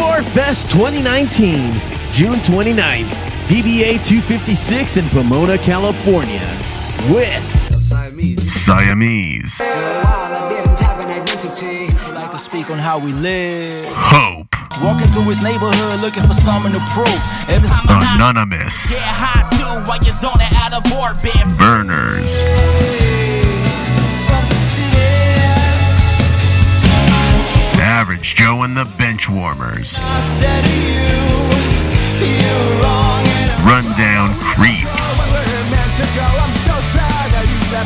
Bar Fest 2019, June 29th, DBA 256 in Pomona, California, with Siamese. Like to speak on how we live. Hope. Walking through his neighborhood looking for someone to prove. Anonymous. Yeah, hot too while you're zoning out of orbit. Burners. Average Joe and the Benchwarmers. Rundown Creeps.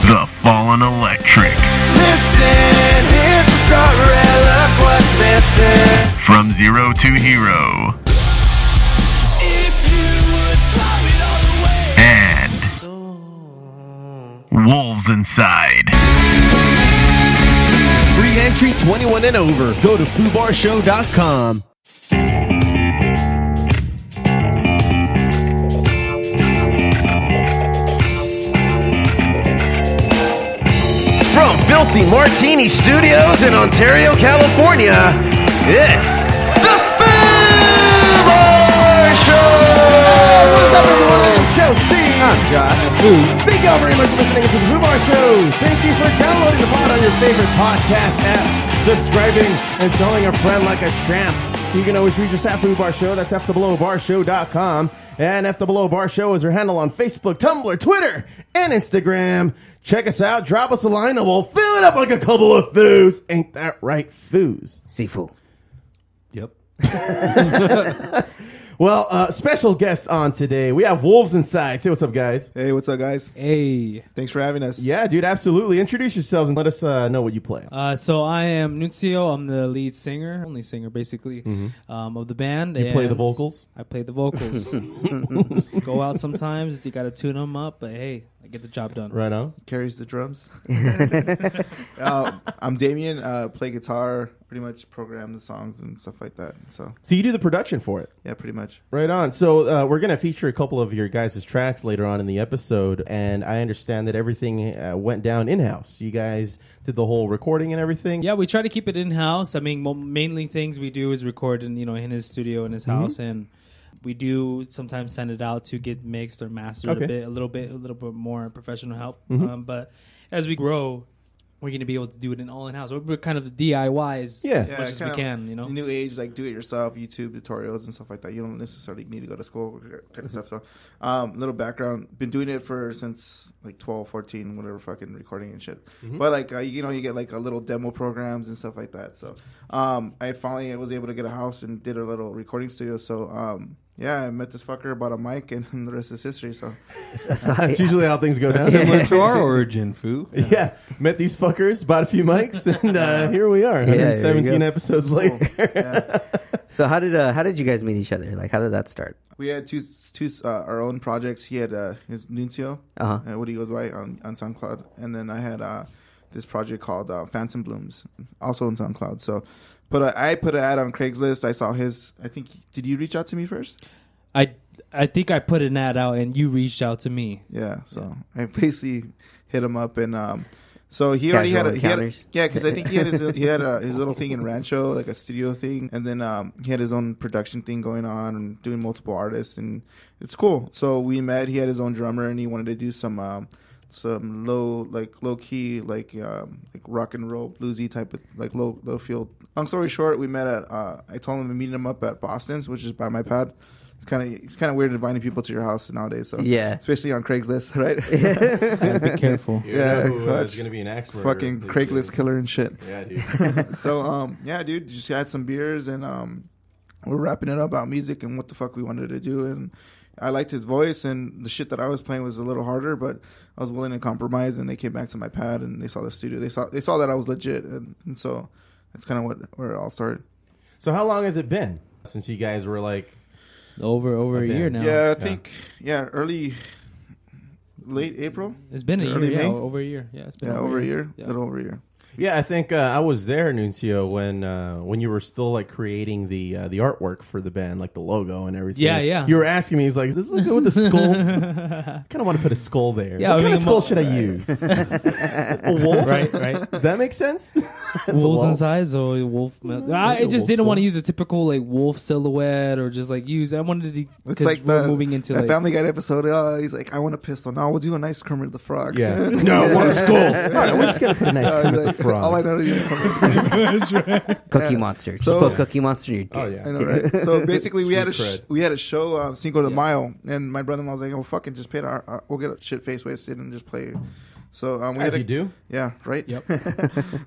The Fallen Electric. From Zero to Hero. And Wolves Inside. Free entry, 21 and over. Go to foobarshow.com. From Filthy Martini Studios in Ontario, California, it's the Foo Bar Show! What's up, everyone? It's Joe C. I'm Josh. Thank you all very much for listening to the Foo Bar Show. Thank you for downloading the pod on your favorite podcast app, subscribing, and telling a friend like a champ. You can always reach us at Foo Bar Show. That's fthebelowbarshow.com. And F the Below Bar Show is our handle on Facebook, Tumblr, Twitter, and Instagram. Check us out. Drop us a line and we'll fill it up like a couple of foos. Ain't that right, foos? Seafood. Yep. Well, special guests on today. We have Wolves Inside. Say what's up, guys. Hey, what's up, guys? Hey. Thanks for having us. Yeah, dude, absolutely. Introduce yourselves and let us know what you play. So I am Nunzio. I'm the lead singer, only singer, basically, of the band. You play the vocals? I play the vocals. Go out sometimes. You got to tune them up, but hey, I get the job done. Right on. Carries the drums. I'm Damien. Play guitar. Pretty much program the songs and stuff like that. So you do the production for it? Yeah, pretty much. Right on. So we're going to feature a couple of your guys' tracks later on in the episode, and I understand that everything went down in-house. You guys did the whole recording and everything? Yeah, we try to keep it in-house. I mean, mainly things we do is record in his studio in his house, and we do sometimes send it out to get mixed or mastered a little bit more professional help. But as we grow, we're going to be able to do it all in house. We're kind of DIYs as much as we can, you know. New age, like do it yourself, YouTube tutorials and stuff like that. You don't necessarily need to go to school, kind of stuff. So, little background, been doing it since like 12, 14, whatever, fucking recording and shit. But like, you get like a little demo programs and stuff like that. So, I finally was able to get a house and did a little recording studio. So, yeah, I met this fucker, bought a mic, and the rest is history. So that's usually how things go down. Similar to our origin, Foo. Yeah, met these fuckers, bought a few mics, and here we are, 117 episodes later. So how did you guys meet each other? Like, how did that start? We had two our own projects. He had his Nunzio, what he goes by on SoundCloud, and then I had this project called Phantom Blooms, also on SoundCloud. So. But I put an ad on Craigslist. I saw his. I think. Did you reach out to me first? I think I put an ad out and you reached out to me. Yeah. So I basically hit him up and so he already had because I think he had his little thing in Rancho, like a studio thing, and then he had his own production thing going on and doing multiple artists, and it's cool. So we met. He had his own drummer and he wanted to do some low key like rock and roll bluesy type of like low field. Long story short, we met at I told him to meet him up at Boston's, which is by my pad. It's kind of weird inviting people to your house nowadays. So yeah, especially on Craigslist, right? Yeah, be careful. Yeah, there's gonna be an axe murder. Fucking Craigslist killer and shit. Yeah, dude. So yeah, dude, just had some beers and we're wrapping it up about music and what the fuck we wanted to do, and I liked his voice, and the shit that I was playing was a little harder, but I was willing to compromise, and they came back to my pad, and they saw the studio. They saw that I was legit, and so that's kind of where it all started. So how long has it been since you guys were like... Over a year now. Yeah, I think, late April. It's been a year, over a year. Yeah, it's been over a year. A little over a year. Yeah, I think I was there, Nunzio, when you were still like creating the artwork for the band, like the logo and everything. Yeah, yeah. You were asking me, he's like, "Does this look good with a skull?" I kind of want to put a skull there. Yeah, what kind of skull should I use? A wolf, right? Does that make sense? Wolves Inside, or a wolf? I just didn't want to use a typical like wolf silhouette or just like use. I wanted to. It's like we're moving into the like, Family Guy episode. He's like, "I want a pistol." No, we'll do a nice Kermit the Frog. Yeah. No, I want a skull. No, we're just gonna put a nice Kermit the Frog. All I know is Cookie Monster. Just so, put Cookie Monster. You're good. Oh yeah, I know, right? So basically, we had a show Cinco de Mayo, and my brother-in-law was like, "Oh, fucking just pay our we'll get a shit face wasted and just play." So we as had you do, yeah, right. Yep.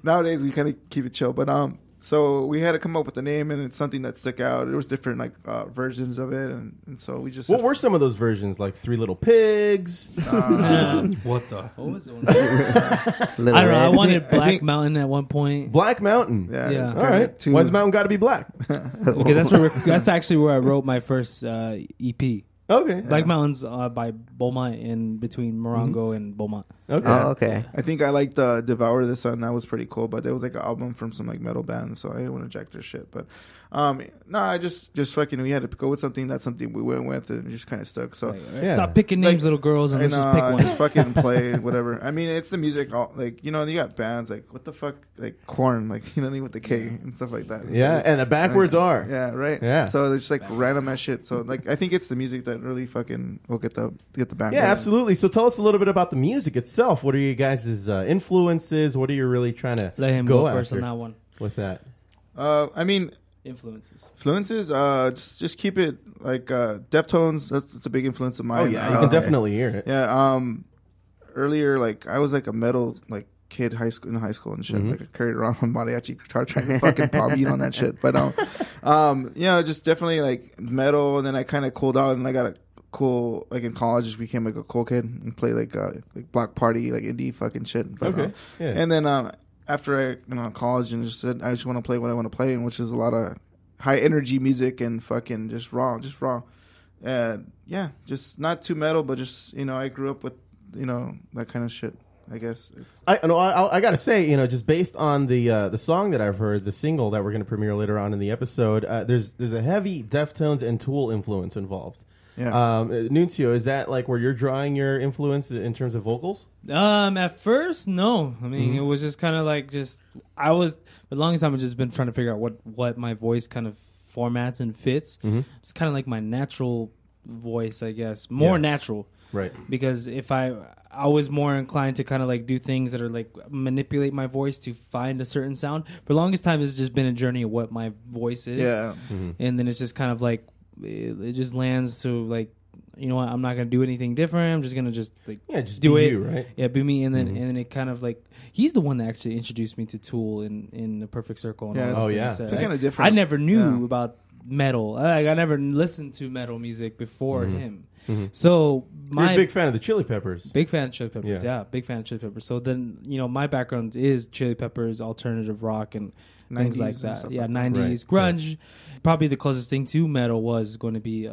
Nowadays we kind of keep it chill, but so we had to come up with a name, and it's something that stuck out. There was different like versions of it, and so we just. What were some of those versions? Like Three Little Pigs. What the? What was it? I don't know. I wanted Black Mountain at one point. Black Mountain. Yeah. All right. Why's the mountain got to be black? Okay, that's actually where I wrote my first EP. Okay. Black Mountains by Beaumont in between Morongo and Beaumont. Okay. Oh, okay. I think I liked Devour the Sun. That was pretty cool. But there was like an album from some like metal band, so I didn't want to jack their shit. But no, I just fucking we had to go with something. That's something we went with and just kind of stuck. So yeah. Stop picking names, like, little girls, and let's just pick one. Just fucking play whatever. I mean, it's the music. All, like, you know, you got bands like what the fuck, like Korn, like, you know, with the K and stuff like that. Yeah, like, and the backwards R. Yeah, right. Yeah. So it's just like random ass shit. So like I think it's the music that really fucking will get the band. Yeah, absolutely. So tell us a little bit about the music itself. What are you guys' influences? What are you really trying to let him go first on that one with that? I mean. Influences. Just keep it like Deftones. That's a big influence of mine. Oh yeah, you can definitely hear it. Yeah. Earlier, like I was like a metal like kid in high school and shit. Like I carried around my mariachi guitar trying to fucking pop beat on that shit. But you know, just definitely like metal. And then I kind of cooled out, and I got a cool like in college. Just became like a cool kid and played like block party, like indie fucking shit. But, yeah. And then after I, you know, college, and just said I just want to play what I want to play, and which is a lot of high energy music and fucking just raw, and yeah, just not too metal, but just, you know, I grew up with, you know, that kind of shit. I guess I gotta say, you know, just based on the song that I've heard, the single that we're gonna premiere later on in the episode, there's a heavy Deftones and Tool influence involved. Yeah. Nunzio, is that like where you're drawing your influence in terms of vocals? At first, no. I mean, it was just kind of like I was for the longest time I've just been trying to figure out what my voice kind of formats and fits. It's kind of like my natural voice, I guess, more natural, right? Because if I was more inclined to kind of like do things that are like manipulate my voice to find a certain sound. For the longest time, it's just been a journey of what my voice is, and then it's just kind of like. It just lands to like, you know what, I'm not gonna do anything different. I'm just gonna just do it, you, right? Yeah, be me. And then it kind of like he's the one that actually introduced me to Tool in the Perfect Circle. And kind of different. I never knew about metal. Like I never listened to metal music before him. So you're a big fan of the Chili Peppers. Big fan of Chili Peppers. Yeah, big fan of Chili Peppers. So then, you know, my background is Chili Peppers, alternative rock, and things like that. Yeah, 90s grunge. Right. Probably the closest thing to metal was going to be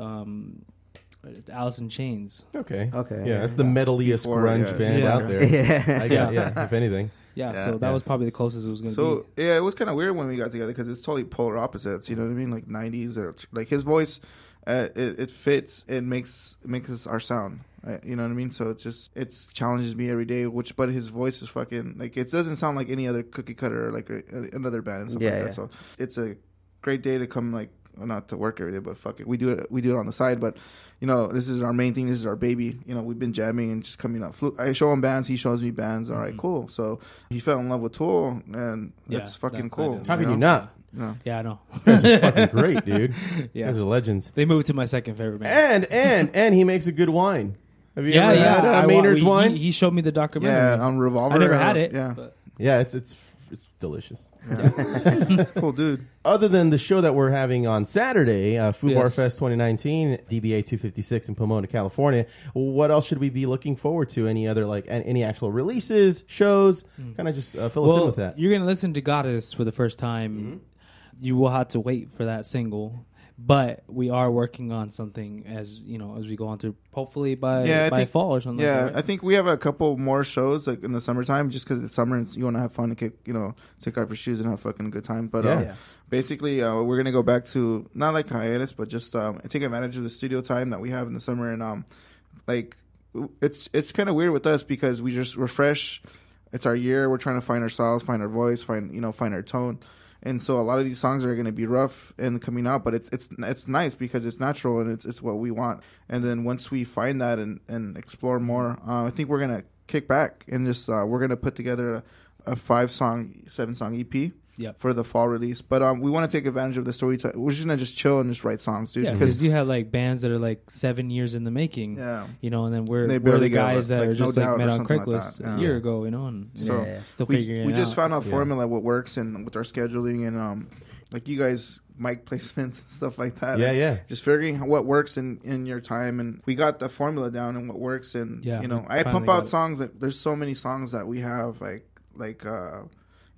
Alice in Chains. Okay. Yeah, that's the metaliest grunge band out there. If anything. Yeah, so that was probably the closest it was going to be. So, yeah, it was kind of weird when we got together because it's totally polar opposites, you know what I mean? Like 90s or like his voice it fits, it makes our sound. You know what I mean? So it challenges me every day. But his voice is fucking like it doesn't sound like any other cookie cutter or like another band and stuff like that. So it's a great day to come like not to work every day, but fuck it, we do it on the side. But you know, this is our main thing. This is our baby. You know, we've been jamming and just coming up. I show him bands, he shows me bands. All right, cool. So he fell in love with Tool, and that's fucking cool. How can you not? No. Yeah, I know. These guys are fucking great, dude. Yeah, these guys are legends. They moved to my second favorite band. And he makes a good wine. Have you ever had Maynard's wine? He showed me the documentary. Yeah, on Revolver. I never had it. Yeah, but. Yeah, it's delicious. Yeah. It's cool, dude. Other than the show that we're having on Saturday, Foo Bar Fest 2019, DBA 256 in Pomona, California, what else should we be looking forward to? Any other, like, any actual releases, shows? Kind of just fill us in with that. You're going to listen to Goddess for the first time. You will have to wait for that single. But we are working on something, as you know, as we go on through, hopefully by fall or something. Yeah, like that, right? I think we have a couple more shows like in the summertime, just because it's summer and you want to have fun and take off your shoes and have a fucking good time. But basically, we're gonna go back to not like hiatus, but just take advantage of the studio time that we have in the summer. And it's kind of weird with us because we just refresh. It's our year. We're trying to find ourselves, find our voice, find our tone. And so a lot of these songs are going to be rough and coming out, but it's nice because it's natural and it's what we want. And then once we find that and explore more, I think we're going to kick back and just we're going to put together a 7-song EP for the fall release. But we want to take advantage of the story time. We're just going to chill and just write songs, dude. Yeah, because you have like bands that are like 7 years in the making, and then we're the guys that are just like met on Craigslist a year ago, and so still figuring it out. We just found out formula what works and with our scheduling and like you guys, mic placements and stuff like that. Yeah. Just figuring what works in your time, and we got the formula down and what works. And I pump out songs that there's so many songs that we have like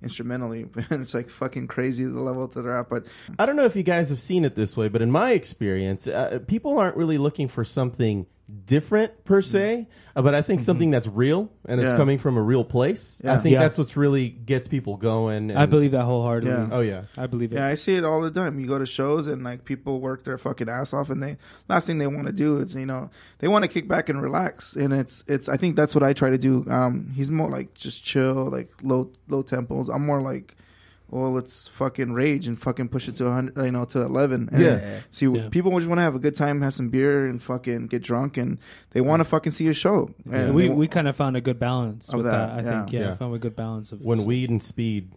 instrumentally. It's like fucking crazy the level that they're at. But I don't know if you guys have seen it this way, but in my experience, people aren't really looking for something different per se, but I think something that's real and it's coming from a real place. I think that's what's really gets people going. And I believe that wholeheartedly. I believe it. I see it all the time. You go to shows and like people work their fucking ass off, and they last thing they want to do is they want to kick back and relax. And it's I think that's what I try to do. He's more like just chill, like low tempos. I'm more like, well, let's fucking rage and fucking push it to 100, to 11. And people just want to have a good time, have some beer, and fucking get drunk, and they want to fucking see a show. And we kind of found a good balance of that. I think. Yeah, found a good balance of when weed and speed.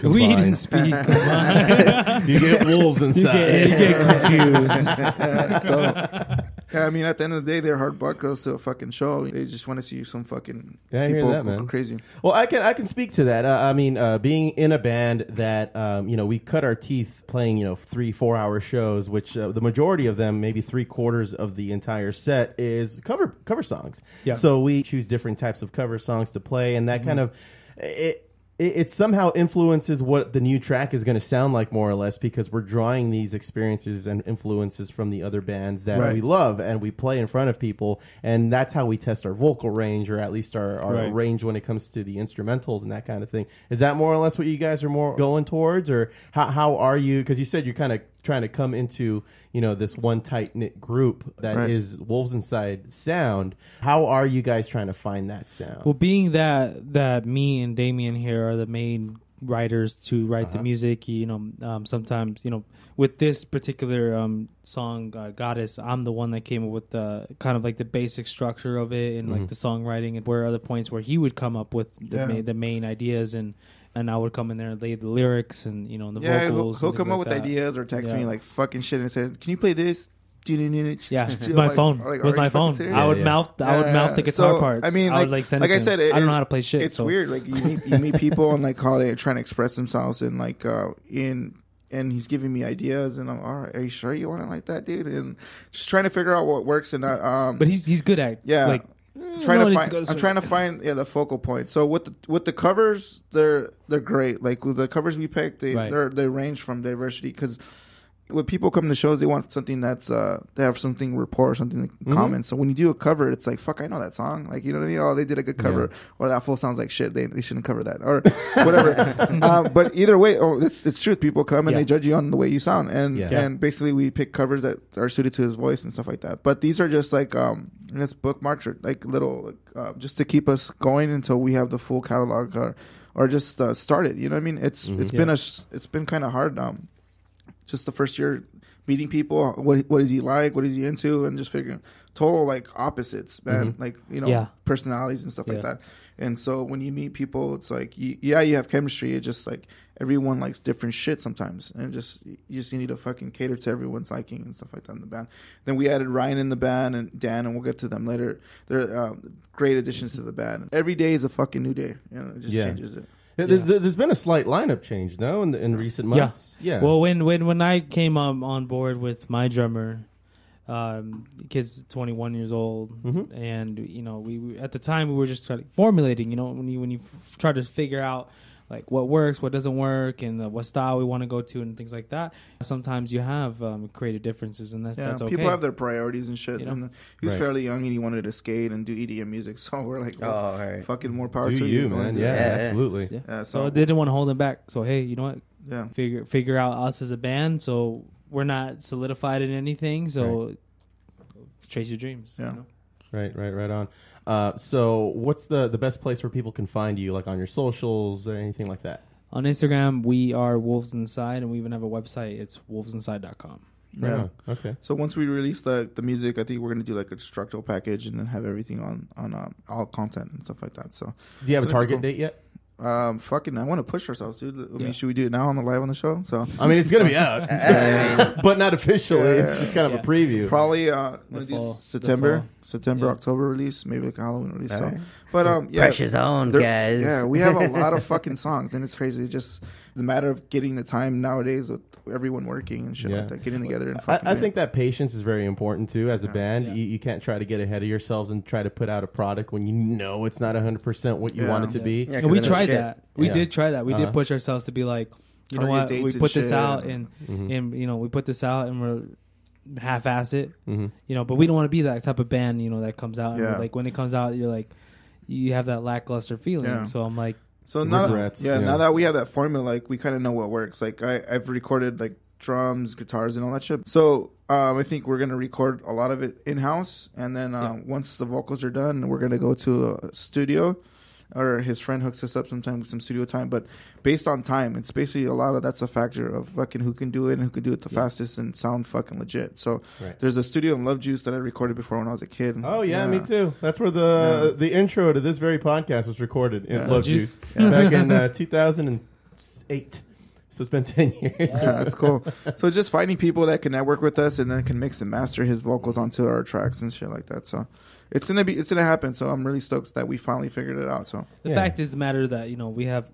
Weed and speed combined. You get wolves inside. You get confused. So. Yeah, I mean, at the end of the day, they're hard buckles to a fucking show. They just want to see some fucking people go crazy. Well, I can speak to that. Being in a band that, we cut our teeth playing, 3-4 hour shows, which the majority of them, maybe 3/4 of the entire set, is cover songs. Yeah. So we choose different types of cover songs to play, and that kind of... It somehow influences what the new track is going to sound like, more or less, because we're drawing these experiences and influences from the other bands that we love, and we play in front of people, and that's how we test our vocal range, or at least our range when it comes to the instrumentals and that kind of thing. Is that more or less what you guys are more going towards, or how are you? Because you said you're kind of trying to come into this one tight-knit group that is Wolves Inside sound. How are you guys trying to find that sound? Well, being that me and Damien here are the main writers to write the music, sometimes with this particular song, Goddess, I'm the one that came up with the kind of like the basic structure of it and like the songwriting, and where are the points where he would come up with the main ideas, and I would come in there and lay the lyrics and the vocals. He'll come up with ideas or text me like fucking shit and say, "Can you play this?" With my phone. Serious? I would mouth the guitar parts. I mean, I don't know how to play shit. It's weird. Like you meet people and like how they're trying to express themselves and like and he's giving me ideas, and I'm all right. Are you sure you want it like that, dude? And just trying to figure out what works and not. But he's good at trying to find the focal point. So with the covers, they're great. Like with the covers we picked, they range from diversity, because when people come to shows, they want something that's they have something rapport, something common. So when you do a cover, it's like, fuck, I know that song. Like, you know what I mean? Oh, they did a good cover, or that fool sounds like shit. They shouldn't cover that, or whatever. But either way, it's truth. People come and they judge you on the way you sound, and basically we pick covers that are suited to his voice and stuff like that. But these are just like bookmarks or like little just to keep us going until we have the full catalog or just started. You know what I mean? It's been kind of hard. Just the first year meeting people, what is he like? What is he into? And just figuring total like opposites, man. Like, personalities and stuff like that. And so when you meet people, it's like, you have chemistry. It's just like everyone likes different shit sometimes. And you need to fucking cater to everyone's liking and stuff like that in the band. Then we added Ryan in the band and Dan, and we'll get to them later. They're great additions to the band. Every day is a fucking new day. It just changes it. There's been a slight lineup change, no, in recent months. Yeah. Well, when I came on board with my drummer, the kid's 21 years old, and we at the time we were just trying to formulating. When you try to figure out like what works, what doesn't work, and what style we want to go to and things like that. Sometimes you have creative differences, and that's okay. People have their priorities and shit. You know? And he was fairly young, and he wanted to skate and do EDM music. So we're like, well, fucking more power to you, man. Absolutely. Yeah. So they didn't want to hold him back. So hey, you know what? Yeah. Figure out us as a band. So we're not solidified in anything. So chase your dreams. Yeah. You know? Right on. So what's the best place where people can find you, like on your socials or anything like that? On Instagram, we are Wolves Inside, and we even have a website. It's wolvesinside.com. Yeah. Right. Okay. So once we release the music, I think we're gonna do like a structural package and then have everything on all content and stuff like that. So do you have a target date yet? I want to push ourselves, dude. I mean, should we do it now on the live on the show? So I mean, it's gonna be out, but not officially. It's just kind of a preview. Probably September, October release, maybe like a Halloween release. Right. So, but pressure's on, guys. Yeah, we have a lot of fucking songs, and it's crazy. It's just the matter of getting the time nowadays with everyone working and shit like that, getting together and fucking. I think that patience is very important too as a band. Yeah. You can't try to get ahead of yourselves and try to put out a product when you know it's not 100% what you want it to be. Yeah, and we tried that. We did try that. We did push ourselves to be like, you know what, we put this out and we're half-ass it, you know. But we don't want to be that type of band, you know, that comes out and like when it comes out, you're like, you have that lackluster feeling. So I'm like. So now that we have that formula, like we kind of know what works. Like I've recorded like drums, guitars, and all that shit. So I think we're gonna record a lot of it in house, and then once the vocals are done, we're gonna go to a studio, or his friend hooks us up sometime with some studio time. But based on time, it's basically a lot of that's a factor of fucking who can do it and who can do it the fastest and sound fucking legit. So there's a studio in Love Juice that I recorded before when I was a kid. Oh yeah, me too. That's where the intro to this very podcast was recorded in Love Juice back in 2008. So it's been 10 years. Yeah, that's cool. So just finding people that can network with us and then can mix and master his vocals onto our tracks and shit like that. So it's gonna happen. So I'm really stoked that we finally figured it out. So the fact is the matter that, you know, we have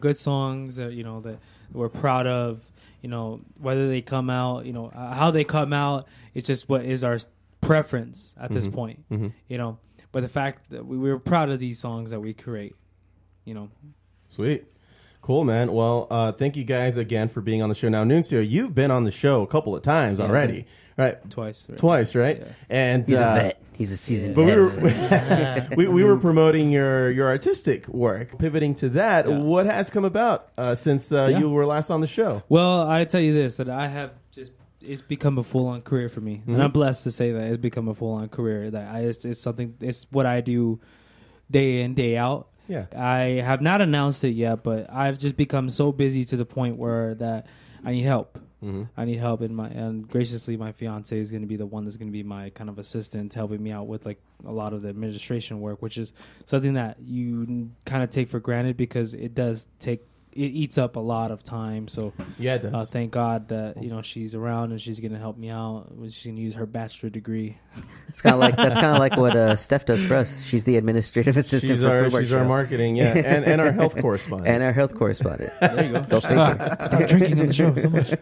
good songs that, you know, that we're proud of, you know, whether they come out, you know, how they come out, it's just what is our preference at this point. Mm-hmm. You know, but the fact that we're proud of these songs that we create, you know. Sweet. Cool, man. Well, thank you guys again for being on the show. Now, Nunzio, you've been on the show a couple of times already, right? Twice, right? Yeah. And he's a vet. He's a seasoned vet. But we were promoting your artistic work. Pivoting to that, what has come about since you were last on the show? Well, I tell you this, that I have just, it's become a full-on career for me. Mm-hmm. And I'm blessed to say that it's become a full-on career. That it's something, it's what I do day in, day out. Yeah, I have not announced it yet, but I've just become so busy to the point where that I need help. Mm-hmm. I need help, and graciously, my fiance is going to be the one that's going to be my kind of assistant, helping me out with like a lot of the administration work, which is something that you kind of take for granted because it eats up a lot of time. So it does. Thank God that, you know, she's around and she's gonna help me out. She's gonna use her bachelor degree. It's kind of like what Steph does for us. She's the administrative assistant. She's our marketing, and our health correspondent. There you go. Stop drinking on the show so much.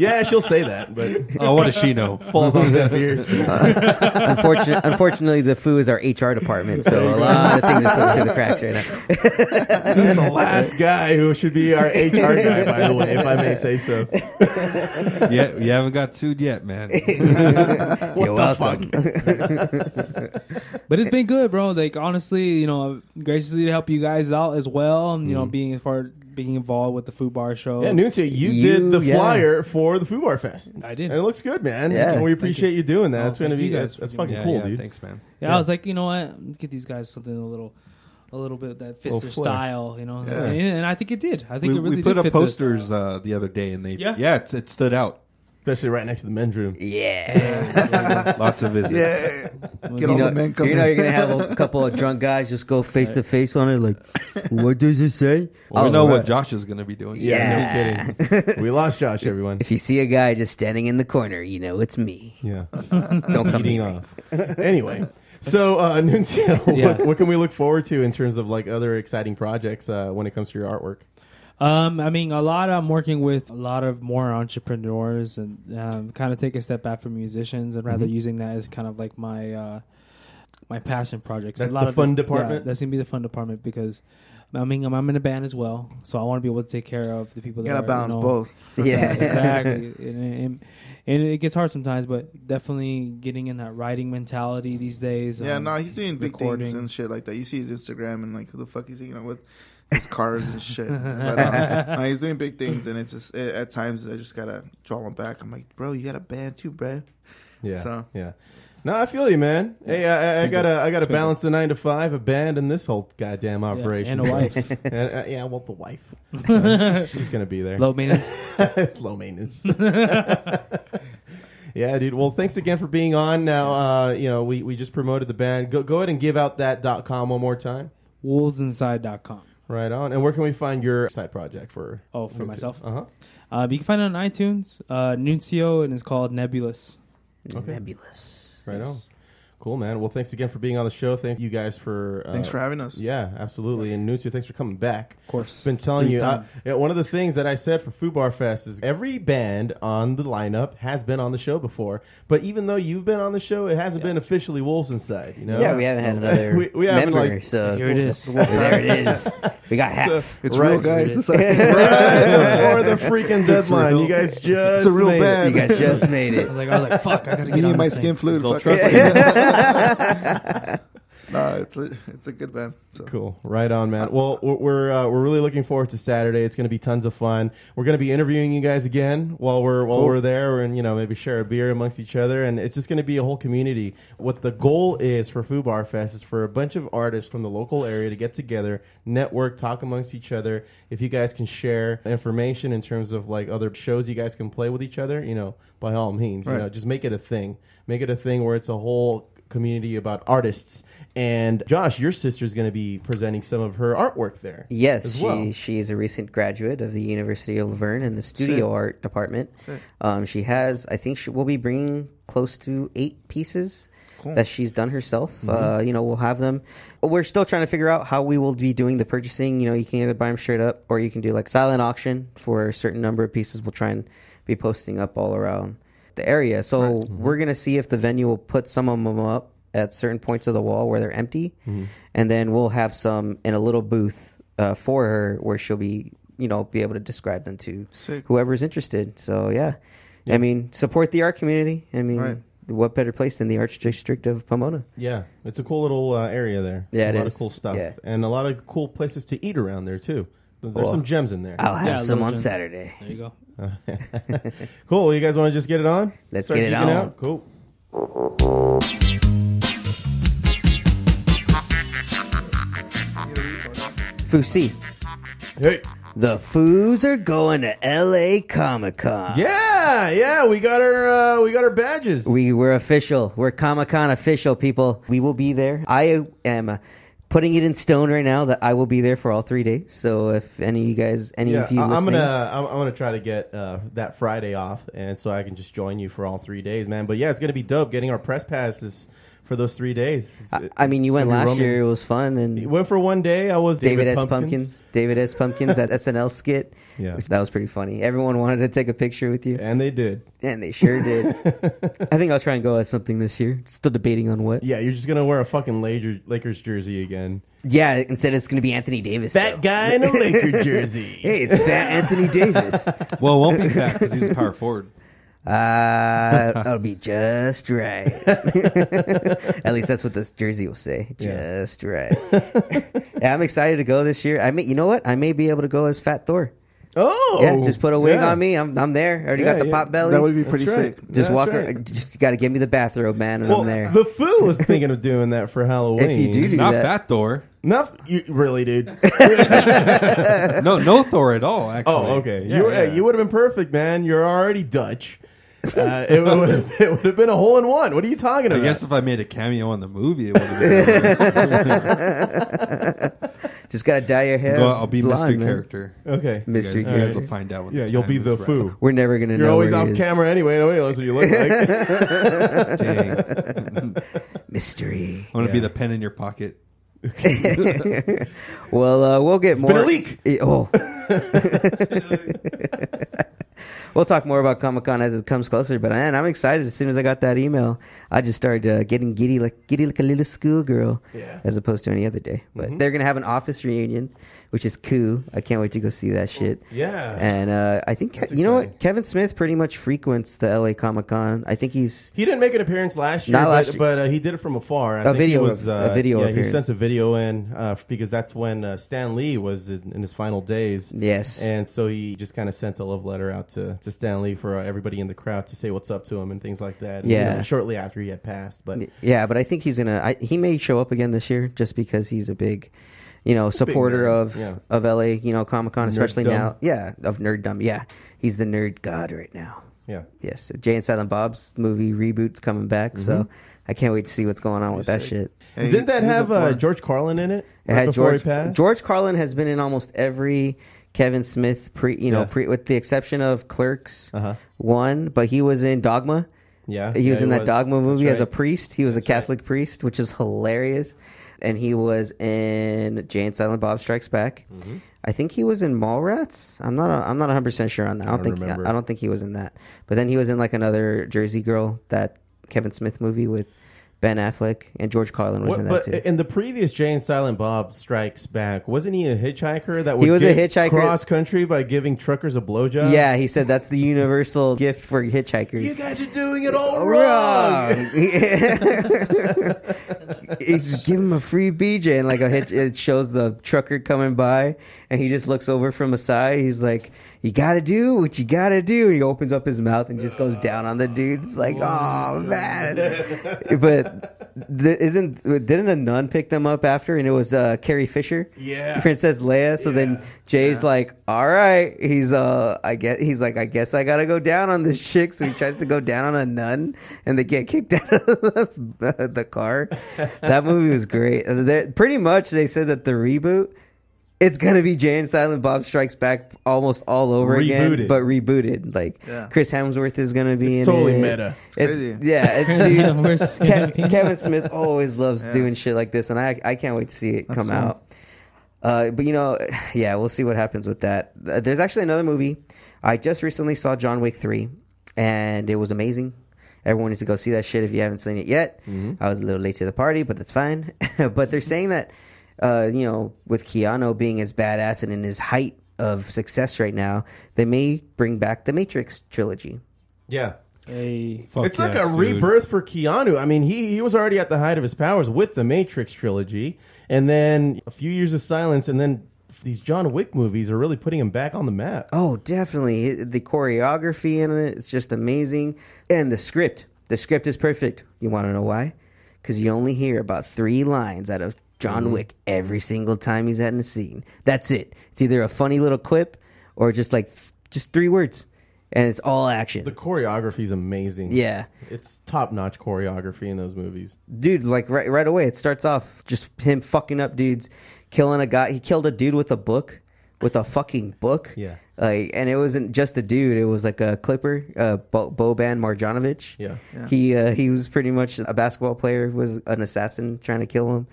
Yeah, she'll say that, but what does she know? Falls on deaf ears. Unfortunately, the Foo is our HR department, so a lot of things are slipping through the cracks right now. This is the last guy who should be our HR guy, by the way, if I may say so. Yeah, you haven't got sued yet, man. What the fuck? But it's been good, bro. Like, honestly, you know, graciously to help you guys out as well. And, you know, being involved with the Foo Bar Show. Yeah, Nunzio, you did the flyer for the Foo Bar Fest. I did. And it looks good, man. Yeah. And we appreciate you doing that. It's going to be good. That's fucking cool, dude. Thanks, man. Yeah, I was like, you know what? Get these guys something a little bit that fits their style, you know. Yeah. And I think it did. I think it really did. We put up posters the other day, and they it stood out, especially right next to the men's room. Yeah. Lots of visits. Yeah. Get all the men coming. You know you're gonna have a couple of drunk guys just go face to face on it. Like, what does it say? Well, we know what Josh is gonna be doing. Yeah. No kidding. We lost Josh. Everyone. If you see a guy just standing in the corner, you know it's me. Yeah. Don't come eating off. Anyway. So, Nunzio, what can we look forward to in terms of like other exciting projects when it comes to your artwork? I mean, I'm working with a lot of more entrepreneurs and kind of take a step back from musicians and rather using that as kind of like my my passion projects. That's the fun department? Yeah, that's going to be the fun department because I'm in a band as well, so I want to be able to take care of the people that gotta balance both. Yeah, exactly. And it gets hard sometimes, but definitely getting in that writing mentality these days. Yeah, he's doing big recording things and shit like that. You see his Instagram and like, who the fuck is he, with his cars and shit. But he's doing big things, and it's just at times I just gotta draw him back. I'm like, bro, you got a band too, bro. Yeah. So yeah. No, I feel you, man. Yeah. Hey, I gotta balance the 9 to 5, a band, and this whole goddamn operation. Yeah, and a wife. Yeah, well, the wife. She's gonna be there. Low maintenance. It's low maintenance. Yeah, dude. Well, thanks again for being on. Now, we just promoted the band. Go ahead and give out that .com one more time. wolvesinside.com. Right on. And where can we find your side project for? Oh, for Nunzio? Myself. Uh-huh. You can find it on iTunes. Nunzio, and it's called Nebulous. Okay. Nebulous. Right yes. on. Cool, man. Well, thanks again for being on the show. Thank you guys for... thanks for having us. Yeah, absolutely. And Nunzio, thanks for coming back. Of course. Been telling you, one of the things that I said for Foo Bar Fest is every band on the lineup has been on the show before, but even though you've been on the show, it hasn't been officially Wolves Inside. You know? Yeah, we haven't had another we haven't member, so... Here it is. There it is. We got half. So, it's real, guys. It's right before the freaking deadline. You guys just made it. You guys just made it. I was like, fuck, I gotta get on my skin flu. No, it's a good band. So. Cool, right on, man. Well, we're really looking forward to Saturday. It's going to be tons of fun. We're going to be interviewing you guys again while we're there, and maybe share a beer amongst each other. And it's just going to be a whole community. What the goal is for Foo Bar Fest is for a bunch of artists from the local area to get together, network, talk amongst each other. If you guys can share information in terms of other shows you guys can play with each other, by all means, just make it a thing. Make it a thing where it's a whole community about artists. And Josh, your sister's going to be presenting some of her artwork there. Yes, she is a recent graduate of the University of Laverne in the studio art department. She has, I think she will be bringing close to 8 pieces that she's done herself. We'll have them. We're still trying to figure out how we will be doing the purchasing. You can either buy them straight up, or you can do silent auction for a certain number of pieces. We'll try and be posting up all around the area. So we're going to see if the venue will put some of them up at certain points of the wall where they're empty. And then we'll have some in a little booth for her where she'll be able to describe them to whoever's interested. So, yeah. I mean, support the art community. I mean, what better place than the Arts District of Pomona? Yeah, it's a cool little area there. Yeah, a lot of cool stuff. Yeah. And a lot of cool places to eat around there, too. There's some gems in there. I'll have some on gems. Saturday. There you go. Cool. You guys want to just get it on? Let's get it on. Cool. Foosy. Hey. The Foos are going to LA Comic Con. Yeah, we got our badges. We're official. We're Comic Con official, people. We will be there. I am putting it in stone right now that I will be there for all 3 days. So if any of you listening, I'm gonna try to get that Friday off, and so I can just join you for all 3 days, man. But yeah, it's gonna be dope getting our press passes for those 3 days. You went last year; it was fun, and you went for one day. I was David S. Pumpkins, that SNL skit. Yeah, that was pretty funny. Everyone wanted to take a picture with you, and they did, and they sure did. I think I'll try and go as something this year. Still debating on what. Yeah, you're just gonna wear a fucking Lakers jersey again. Yeah, instead it's going to be Anthony Davis. Fat guy in a Laker jersey. Hey, it's Fat Anthony Davis. Well, it won't be fat because he's a power forward. I'll be just right. At least that's what this jersey will say. Just right. Yeah, I'm excited to go this year. I may be able to go as Fat Thor. Oh, yeah! Just put a wig on me. I'm there. I already got the pot belly. That would be pretty sick. Just walk around. Just got to give me the bathrobe, man, and I'm there. The Foo was thinking of doing that for Halloween. If you do that, Fat Thor. Not you, really, dude. no Thor at all. Actually. Oh, okay. You would have been perfect, man. You're already Dutch. It would have been a hole in one. What are you talking about? I guess if I made a cameo in the movie, it would have been. Just gotta dye your hair. No, I'll be mystery character. Okay, mystery character. You guys will find out. Yeah, you'll be the Foo. We're never gonna know. You're always off camera anyway. Nobody knows what you look like. Dang. Mystery. I want to be the pen in your pocket. Well, we'll get more. It's been a leak. Oh. We'll talk more about Comic-Con as it comes closer, but man, I'm excited. As soon as I got that email, I just started getting giddy like a little schoolgirl, as opposed to any other day. But they're going to have an office reunion, which is cool. I can't wait to go see that shit. Yeah. And I think, you know what? Kevin Smith pretty much frequents the LA Comic Con. I think he's... He didn't make an appearance last year, but he did it from afar. I think it was a video appearance. He sent a video in because that's when Stan Lee was in his final days. Yes. And so he just kind of sent a love letter out to Stan Lee for everybody in the crowd to say what's up to him and things like that. And, you know, shortly after he had passed. But yeah, but I think he's going to... He may show up again this year just because he's a big... You know, supporter of LA, you know, Comic-Con, especially now. Yeah, of nerddom. Yeah, he's the nerd god right now. Yeah. Yes, Jay and Silent Bob's movie reboot's coming back, so I can't wait to see what's going on with that shit. Hey, didn't that have George Carlin in it? It had George. George Carlin has been in almost every Kevin Smith pre, with the exception of Clerks 1, but he was in Dogma. Yeah, he was in that Dogma movie as a priest. He was a Catholic priest, which is hilarious. And he was in Jay and Silent Bob Strikes Back. I think he was in Mallrats. I'm not 100% sure on that. I don't think he was in that. But then he was in like another Jersey Girl, that Kevin Smith movie with Ben Affleck, and George Carlin was in that too. In the previous Jay and Silent Bob Strikes Back, wasn't he a hitchhiker that would get cross country by giving truckers a blowjob? Yeah, he said that's the universal gift for hitchhikers. You guys are doing it all wrong. He's giving him a free BJ and like a hitch. It shows the trucker coming by, and he just looks over from a side. He's like, "You gotta do what you gotta do." And he opens up his mouth and just goes down on the dude. It's like, oh man, but. Didn't a nun pick them up after? And it was Carrie Fisher, Princess Leia. So then Jay's like, all right, he's like, I guess I gotta go down on this chick. So he tries to go down on a nun, and they get kicked out of the car. That movie was great. Pretty much, they said that the reboot, it's gonna be Jay and Silent Bob Strikes Back almost all over again, but rebooted. Like Chris Hemsworth is gonna be in it. Meta. It's crazy. Yeah, it's, Kevin Smith always loves doing shit like this, and I can't wait to see it come out. But you know, we'll see what happens with that. There's actually another movie. I just recently saw John Wick 3, and it was amazing. Everyone needs to go see that shit if you haven't seen it yet. I was a little late to the party, but that's fine. But they're saying that. You know, with Keanu being as badass and in his height of success right now, they may bring back the Matrix trilogy. Yeah. It's like a rebirth for Keanu. I mean, he was already at the height of his powers with the Matrix trilogy, and then a few years of silence, and then these John Wick movies are really putting him back on the map. Oh, definitely. The choreography in it, it's just amazing. And the script. The script is perfect. You want to know why? Because you only hear about 3 lines out of John Wick every single time he's in the scene. That's it. It's either a funny little quip or just like just 3 words, and it's all action. The choreography is amazing. Yeah, it's top notch choreography in those movies, dude. Like right away, it starts off just him fucking up dudes, killing a guy. He killed a dude with a book, with a fucking book. Yeah, like, and it wasn't just a dude. It was like a Clipper, Boban Marjanovic. Yeah. He was pretty much a basketball player, was an assassin trying to kill him.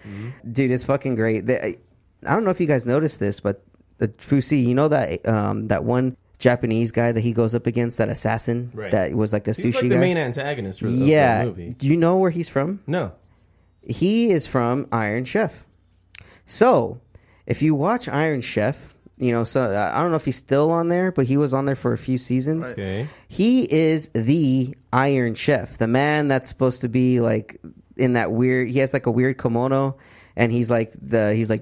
Dude, it's fucking great. I don't know if you guys noticed this, but the Fusi, you know that that one Japanese guy that he goes up against, that assassin that was like a sushi guy. He's like the main antagonist for the movie. Do you know where he's from? No. He is from Iron Chef. So if you watch Iron Chef, you know, so I don't know if he's still on there, but he was on there for a few seasons. Okay. He is the Iron Chef, the man that's supposed to be like in that weird. He has like a weird kimono, and he's like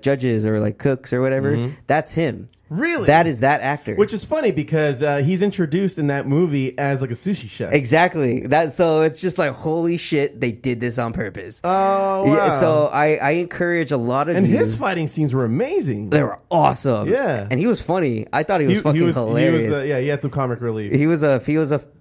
judges or like cooks or whatever. That's him. Really? That is that actor. Which is funny because he's introduced in that movie as like a sushi chef. Exactly. So it's just like, holy shit, they did this on purpose. Oh, wow. Yeah, so I encourage a lot of you. And his fighting scenes were amazing. They were awesome. Yeah. And he was funny. I thought he was fucking hilarious. He had some comic relief. He was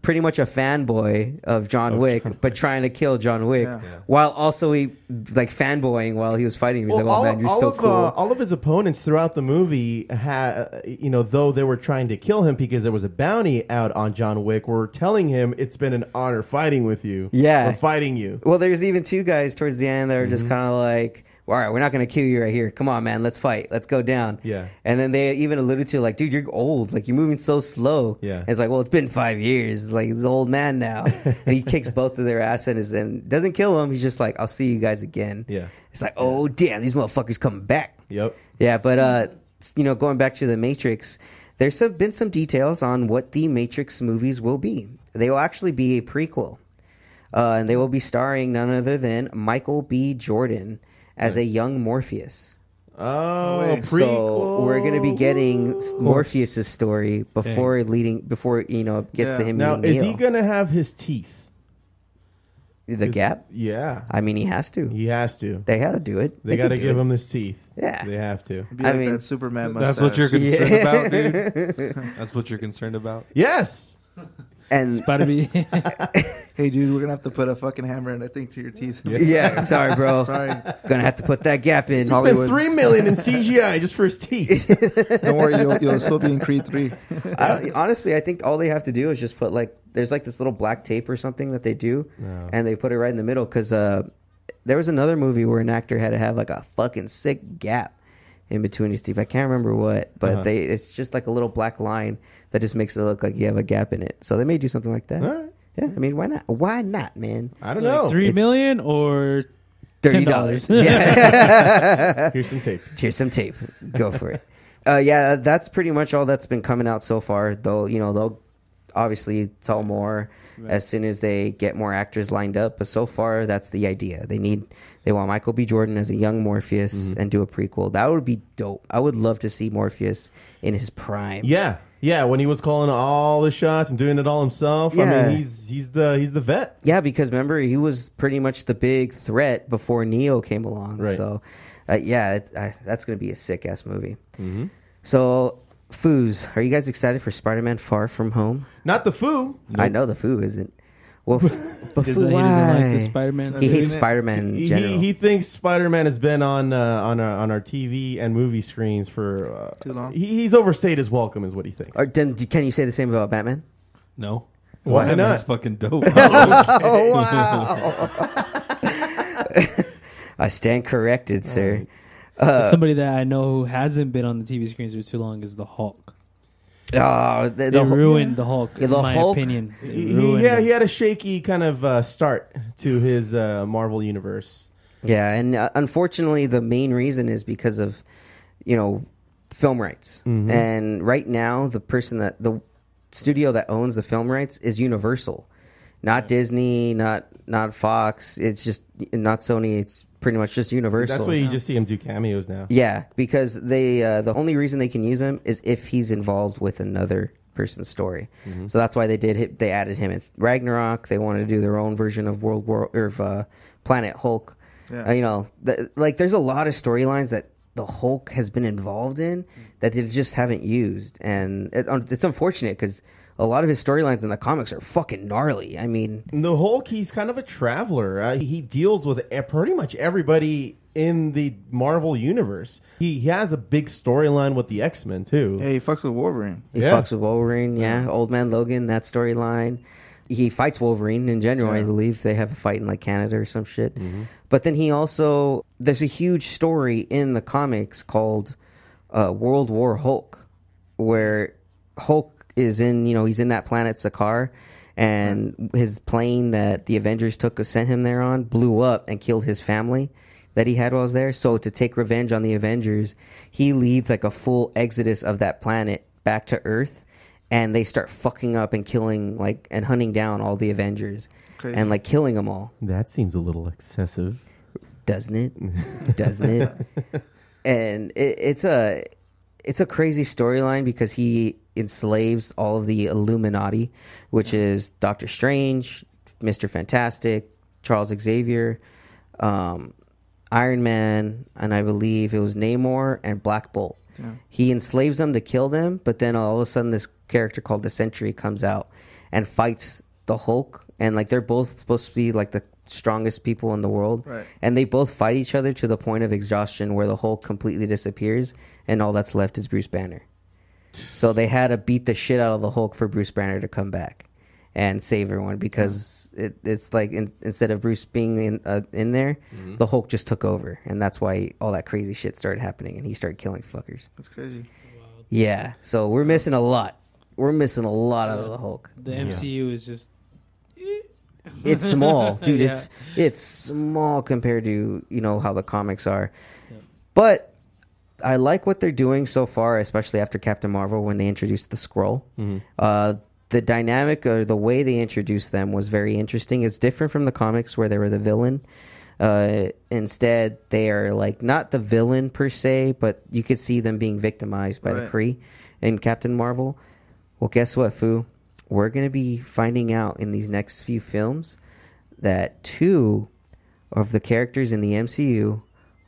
pretty much a fanboy of John Wick, but trying to kill John Wick. Yeah. While also fanboying while he was fighting. He's like, oh man, you're so cool. All of his opponents throughout the movie had... you know, though they were trying to kill him because there was a bounty out on John Wick, were telling him it's been an honor fighting with you. Yeah. Or fighting you. Well, there's even 2 guys towards the end that are just kind of like, all right, we're not going to kill you right here. Come on, man. Let's fight. Let's go down. Yeah. And then they even alluded to, like, dude, you're old. Like, you're moving so slow. Yeah. And it's like, well, it's been 5 years. It's like, he's an old man now. And he kicks both of their ass and doesn't kill him. He's just like, I'll see you guys again. Yeah. It's like, oh, damn, these motherfuckers coming back. Yep. Yeah, but, you know, going back to the Matrix, there's been some details on what the Matrix movies will be. They will actually be a prequel. And they will be starring none other than Michael B. Jordan as a young Morpheus. Oh, a prequel. So we're going to be getting Morpheus's story before before you know gets to him. Now, is he going to have his teeth? The gap? Yeah. I mean, he has to. He has to. They got to do it. They got to give him his teeth. Yeah. They have to. Be like, I mean, that Superman mustache. That's what you're concerned about, dude. That's what you're concerned about. Yes. And Spider-Man. Hey, dude, we're gonna have to put a fucking hammer in, I think, to your teeth. Yeah, sorry, bro. Sorry, gonna have to put that gap in. Spent $3 million in CGI just for his teeth. Don't worry, you'll still be in Creed 3. Honestly, I think all they have to do is just put like there's like this little black tape or something that they do, and they put it right in the middle because there was another movie where an actor had to have like a fucking sick gap in between his teeth. I can't remember what, but it's just like a little black line. That just makes it look like you have a gap in it. So they may do something like that. All right. Yeah, I mean, why not? Why not, man? I don't know. $3 million or $30. Yeah. Here's some tape. Here's some tape. Go for it. Yeah, that's pretty much all that's been coming out so far. Though, you know, they'll obviously tell more as soon as they get more actors lined up. But so far, that's the idea. They want Michael B. Jordan as a young Morpheus and do a prequel. That would be dope. I would love to see Morpheus in his prime. Yeah. Yeah, when he was calling all the shots and doing it all himself. Yeah. I mean, he's the vet. Yeah, because remember, he was pretty much the big threat before Neo came along. Right. So, that's going to be a sick-ass movie. Mm-hmm. So, Foos, are you guys excited for Spider-Man Far From Home? Not the Foo. Nope. I know the Foo isn't. Well, he doesn't like the Spider-Man. He hates Spider-Man in general. He thinks Spider-Man has been on our TV and movie screens for too long. He's overstayed his welcome, is what he thinks. Then can you say the same about Batman? No. Why not? Batman's fucking dope. Oh, wow. I stand corrected, sir. Somebody that I know who hasn't been on the TV screens for too long is the Hulk. Oh, they ruined the Hulk, in my opinion. He had a shaky kind of start to his Marvel universe. Yeah, and unfortunately, the main reason is because of, you know, film rights. Mm-hmm. And right now, the studio that owns the film rights is Universal, not Disney, not Fox. It's just not Sony. It's pretty much just Universal. That's why you just see him do cameos now. Yeah, because they the only reason they can use him is if he's involved with another person's story. Mm-hmm. So that's why they added him in Ragnarok. They wanted to do their own version of Planet Hulk. Yeah. You know, there's a lot of storylines that the Hulk has been involved in that they just haven't used, and it's unfortunate because a lot of his storylines in the comics are fucking gnarly. I mean, the Hulk, he's kind of a traveler. He deals with pretty much everybody in the Marvel universe. He has a big storyline with the X-Men, too. Yeah, he fucks with Wolverine. Old Man Logan, that storyline. He fights Wolverine in general, I believe. They have a fight in, like, Canada or some shit. Mm-hmm. But then he also... There's a huge story in the comics called World War Hulk, where Hulk... he's in that planet Sakaar, and his plane that the Avengers sent him there on blew up and killed his family that he had while he was there. So to take revenge on the Avengers, he leads like a full exodus of that planet back to Earth, and they start fucking up and killing and hunting down all the Avengers and killing them all. That seems a little excessive, doesn't it? And it's a crazy storyline because he enslaves all of the Illuminati, which is Doctor Strange, Mr. Fantastic, Charles Xavier, Iron Man, and I believe it was Namor and Black Bolt. Yeah. He enslaves them to kill them, but then all of a sudden this character called the Sentry comes out and fights the Hulk, and they're both supposed to be the strongest people in the world, and they both fight each other to the point of exhaustion where the Hulk completely disappears and all that's left is Bruce Banner. So they had to beat the shit out of the Hulk for Bruce Banner to come back. and save everyone, because it's like instead of Bruce being in there, mm-hmm. the Hulk just took over, and that's why all that crazy shit started happening, and he started killing fuckers. That's crazy. Yeah, so we're missing a lot. We're missing a lot out of the Hulk. The MCU is just... It's small, dude. Yeah. It's small compared to, you know, how the comics are. Yeah. But I like what they're doing so far, especially after Captain Marvel when they introduced the Skrull. Mm-hmm. The dynamic or the way they introduced them was very interesting. It's different from the comics where they were the villain. Instead, they are like not the villain per se, but you could see them being victimized by the Kree in Captain Marvel. Well, guess what, Foo? We're going to be finding out in these next few films that two of the characters in the MCU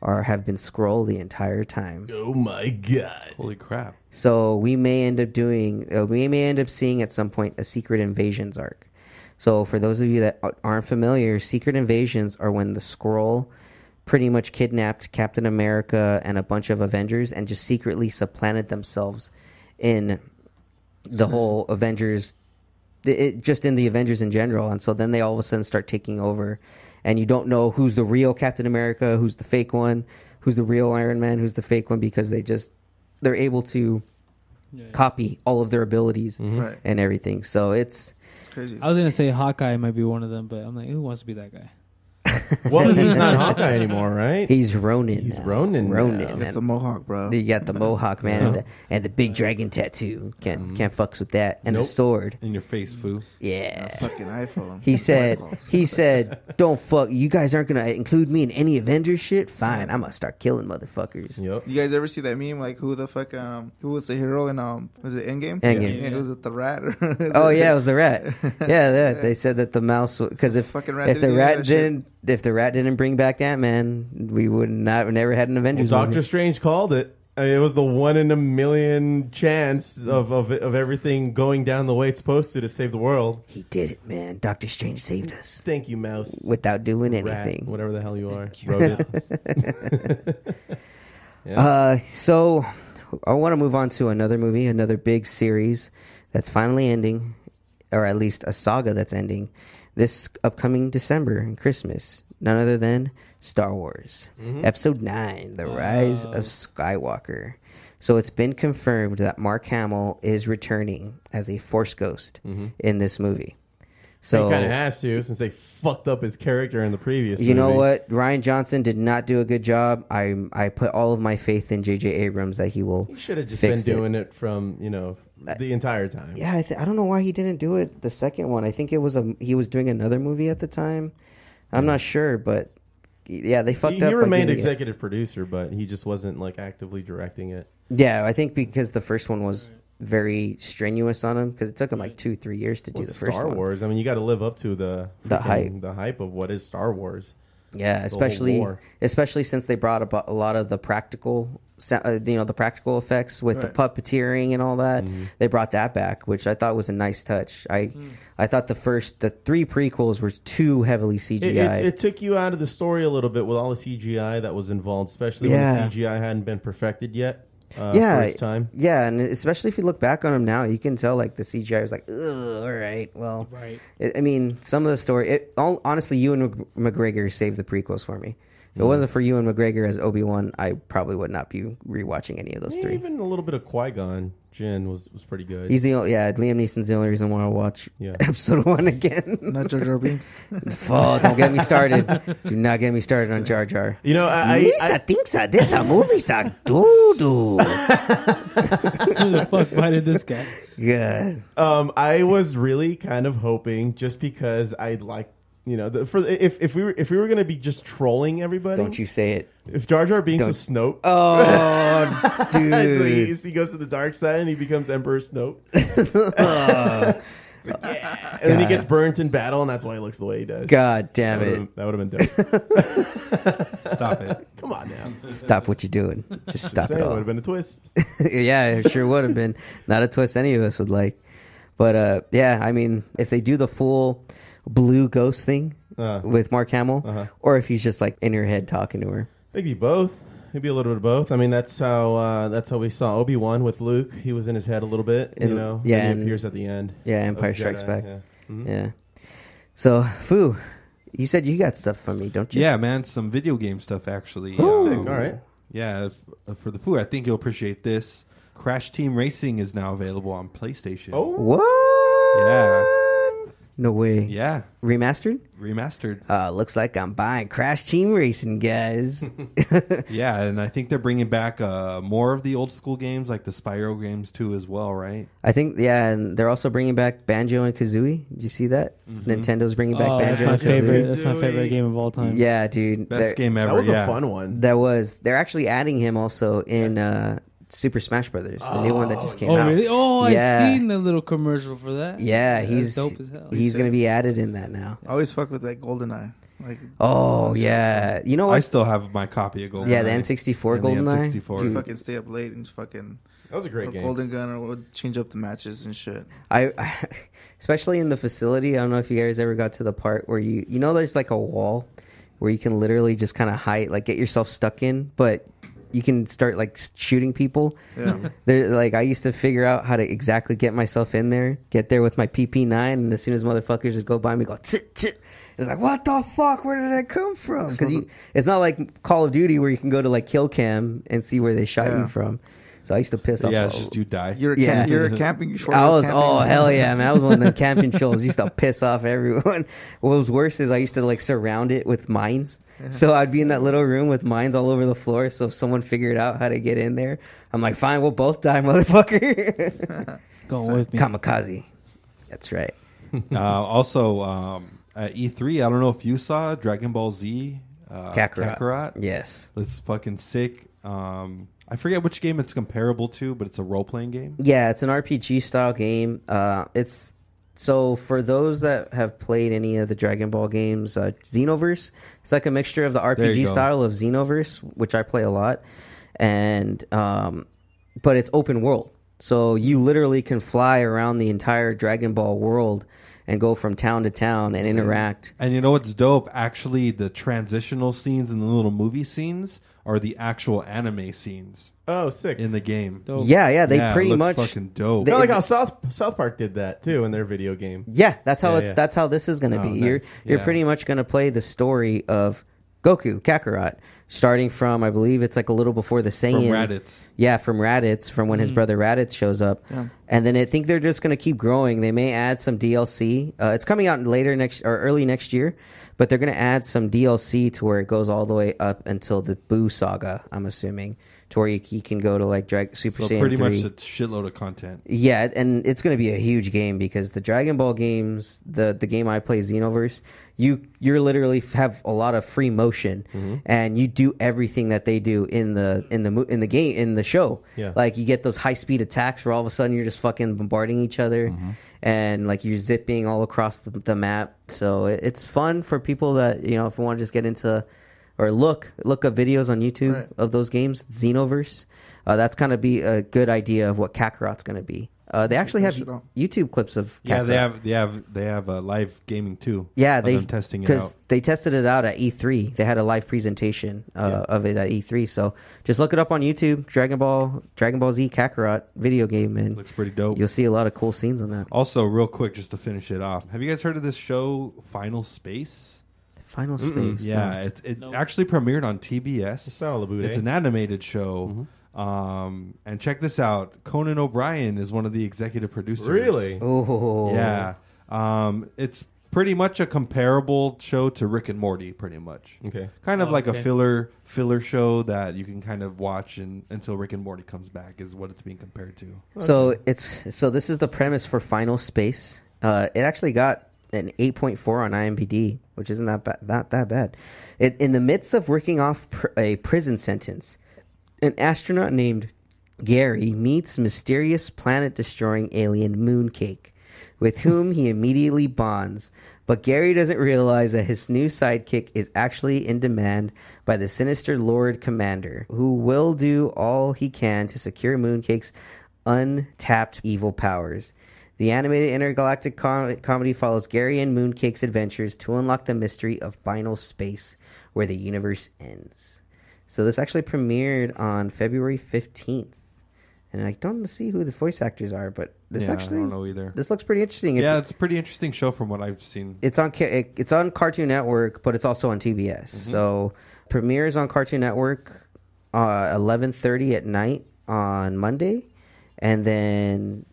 have been Skrull the entire time. Oh my god! Holy crap! So we may end up seeing at some point a Secret Invasions arc. So for those of you that aren't familiar, Secret Invasions are when the Skrull pretty much kidnapped Captain America and a bunch of Avengers and just secretly supplanted themselves in the whole Avengers. Just in the Avengers in general, and so then they all of a sudden start taking over, and you don't know who's the real Captain America, who's the fake one, who's the real Iron Man, who's the fake one, because they're able to copy all of their abilities and everything. So it's crazy. I was gonna say Hawkeye might be one of them, but I'm like, who wants to be that guy? Well, he's not Hawkeye anymore, right? He's Ronin. He's Ronin. Ronin. It's a mohawk, bro. You got the mohawk, man, and the big dragon tattoo. Can't fucks with that. And a sword in your face, Foo. Yeah. Fucking iPhone. He said, "Don't fuck. You guys aren't gonna include me in any Avengers shit. Fine, I'm gonna start killing motherfuckers." Yep. You guys ever see that meme? Like, who the fuck? Who was the hero in was it Endgame? Endgame. Yeah. Was it the rat? It was the rat. Yeah, they said that the mouse, because if the rat didn't bring back Ant-Man, we would never had an Avengers movie. Doctor Strange called it. I mean, it was the 1 in a million chance of everything going down the way it's supposed to save the world. He did it, man. Doctor Strange saved us. Thank you, Mouse. Without doing anything. Rat, whatever the hell you are. So I want to move on to another movie, another big series that's finally ending, or at least a saga that's ending this upcoming December and Christmas. None other than Star Wars. Mm-hmm. Episode 9, The Rise of Skywalker. So it's been confirmed that Mark Hamill is returning as a Force ghost in this movie. So he kind of has to, since they fucked up his character in the previous movie. You know what? Ryan Johnson did not do a good job. I put all of my faith in J.J. Abrams that he will fix it. He should have just been doing it from, you know... the entire time. Yeah, I don't know why he didn't do it the second one. I think it was he was doing another movie at the time. I'm not sure, but yeah, they fucked up. He remained executive producer, but he just wasn't like actively directing it. Yeah, I think because the first one was very strenuous on him, because it took him like 2-3 years to do the first one. Star Wars. I mean, you got to live up to the hype of what is Star Wars. Yeah, especially since they brought about a lot of the practical, the practical effects with the puppeteering and all that. Mm-hmm. They brought that back, which I thought was a nice touch. I thought the 3 prequels were too heavily CGI. It took you out of the story a little bit with all the CGI that was involved, especially when the CGI hadn't been perfected yet. First time. Yeah, and especially if you look back on them now, you can tell like the CGI was like, ugh, all right, well, right. I mean, some of the story. Honestly, Ewan McGregor saved the prequels for me. If it wasn't for Ewan McGregor as Obi-Wan, I probably would not be rewatching any of those 3. Even a little bit of Qui-Gon Jinn was pretty good. He's the only, Liam Neeson's the only reason why I watch episode 1 again. Not Jar Jar Binks. Fuck! Don't get me started. Do not get me started on Jar Jar. You know, Lisa thinks that this movie's a doo-doo. Who the fuck invited this guy? Yeah. I was really kind of hoping, just because I'd like. You know, if we were gonna be just trolling everybody, don't you say it. If Jar Jar Binks was Snoke, oh dude, he goes to the dark side and he becomes Emperor Snoke. Like, yeah. And then he gets burnt in battle, and that's why he looks the way he does. God damn it! That would have been dope. Stop it! Come on now. Stop what you're doing. Just stop it all. It would have been a twist. Yeah, it sure would have been. Not a twist any of us would like. But I mean, if they do the full blue ghost thing with Mark Hamill, or if he's just like in her head talking to her. Maybe both. Maybe a little bit of both. I mean, that's how we saw Obi-Wan with Luke. He was in his head a little bit, and he appears at the end. Yeah, Empire Strikes Back. Yeah. Mm-hmm. Yeah. So, Foo, you said you got stuff from me, don't you? Yeah, man. Some video game stuff, actually. Oh, sick. All right. Yeah, for the Foo, I think you'll appreciate this. Crash Team Racing is now available on PlayStation. Oh. What? Yeah. No way. Yeah. Remastered? Remastered. Looks like I'm buying Crash Team Racing, guys. Yeah, and I think they're bringing back more of the old school games, like the Spyro games, too, as well, right? I think, yeah, and they're also bringing back Banjo and Kazooie. Did you see that? Mm-hmm. Nintendo's bringing back Banjo and Kazooie. That's my favorite game of all time. Yeah, dude. Best game ever, That was a fun one. That was. They're actually adding him also in... Super Smash Brothers, the new one that just came out. Really? Oh, yeah. I've seen the little commercial for that. Yeah, he's dope as hell. He's going to be added in that now. I always fuck with that GoldenEye. Like, oh, yeah. You know what? I still have my copy of GoldenEye. Yeah, the N64 GoldenEye. The N64. Dude, fucking stay up late and fucking... That was a great game. Golden Gun, or we'll change up the matches and shit. I especially in the facility, I don't know if you guys ever got to the part where you know there's like a wall where you can literally just kind of hide, like get yourself stuck in, but... You can start like shooting people. Yeah. Like I used to figure out how to exactly get myself in there, get there with my PP9, and as soon as motherfuckers would go by me, go chit chit, and like, what the fuck? Where did I come from? Because it's not like Call of Duty where you can go to like kill cam and see where they shot you from. So I used to piss off. Yeah, it's just you die. You're a camping troll. I was, oh, hell yeah, man. I was one of them camping trolls. I used to piss off everyone. What was worse is I used to, like, surround it with mines. So I'd be in that little room with mines all over the floor. So if someone figured out how to get in there, I'm like, fine, we'll both die, motherfucker. Go with me. Kamikaze. That's right. Also, at E3, I don't know if you saw Dragon Ball Z. Kakarot. Yes. It's fucking sick. I forget which game it's comparable to, but it's a role-playing game. Yeah, it's an RPG-style game. It's so for those that have played any of the Dragon Ball games, Xenoverse, it's like a mixture of the RPG style of Xenoverse, which I play a lot, and but it's open world. So you literally can fly around the entire Dragon Ball world and go from town to town and interact. And you know what's dope? Actually, the transitional scenes and the little movie scenes are the actual anime scenes. Oh, sick. In the game. Dope. Yeah, they pretty much... fucking dope. Kind of like how South Park did that, too, in their video game. Yeah, that's how this is going to be. Nice. You're pretty much going to play the story of Goku, Kakarot, starting from, I believe, it's like a little before the Saiyan. From Raditz. Yeah, from Raditz, from when his brother Raditz shows up. Yeah. And then I think they're just going to keep growing. They may add some DLC. It's coming out early next year. But they're going to add some DLC to where it goes all the way up until the Boo Saga, I'm assuming, to where you can go to like Super Saiyan 3. So pretty much a shitload of content. Yeah, and it's going to be a huge game because the Dragon Ball games, the game I play, Xenoverse, you're literally have a lot of free motion, and you do everything that they do in the game in the show. Yeah. Like you get those high speed attacks where all of a sudden you're just fucking bombarding each other, and like you're zipping all across the map. So it's fun for people that if you want to just get into or look up videos on YouTube of those games. Xenoverse, that's gonna be a good idea of what Kakarot's gonna be. They actually have YouTube clips of Kakarot. Yeah, they have live gaming too. Yeah, they're testing it out. Because they tested it out at E3. They had a live presentation of it at E3. So just look it up on YouTube, Dragon Ball Z Kakarot video game, and looks pretty dope. You'll see a lot of cool scenes on that. Also, real quick, just to finish it off, have you guys heard of this show, Final Space? Final Space. Yeah, it actually premiered on TBS. It's not a Labude. It's an animated show. Mm-hmm. And check this out. Conan O'Brien is one of the executive producers. Really? Oh. Yeah. It's pretty much a comparable show to Rick and Morty, pretty much. Okay. Kind of like a filler show that you can kind of watch until Rick and Morty comes back is what it's being compared to. Okay. So this is the premise for Final Space. It actually got an 8.4 on IMDb, which isn't that bad. It, in the midst of working off a prison sentence, an astronaut named Gary meets mysterious planet-destroying alien Mooncake, with whom he immediately bonds. But Gary doesn't realize that his new sidekick is actually in demand by the sinister Lord Commander, who will do all he can to secure Mooncake's untapped evil powers. The animated intergalactic comedy follows Gary and Mooncake's adventures to unlock the mystery of Final Space, where the universe ends. So this actually premiered on February 15th And I don't see who the voice actors are, but this actually... I don't know either. This looks pretty interesting. Yeah, it's a pretty interesting show from what I've seen. It's on Cartoon Network, but it's also on TBS. Mm-hmm. So, premieres on Cartoon Network 11:30 at night on Monday. And then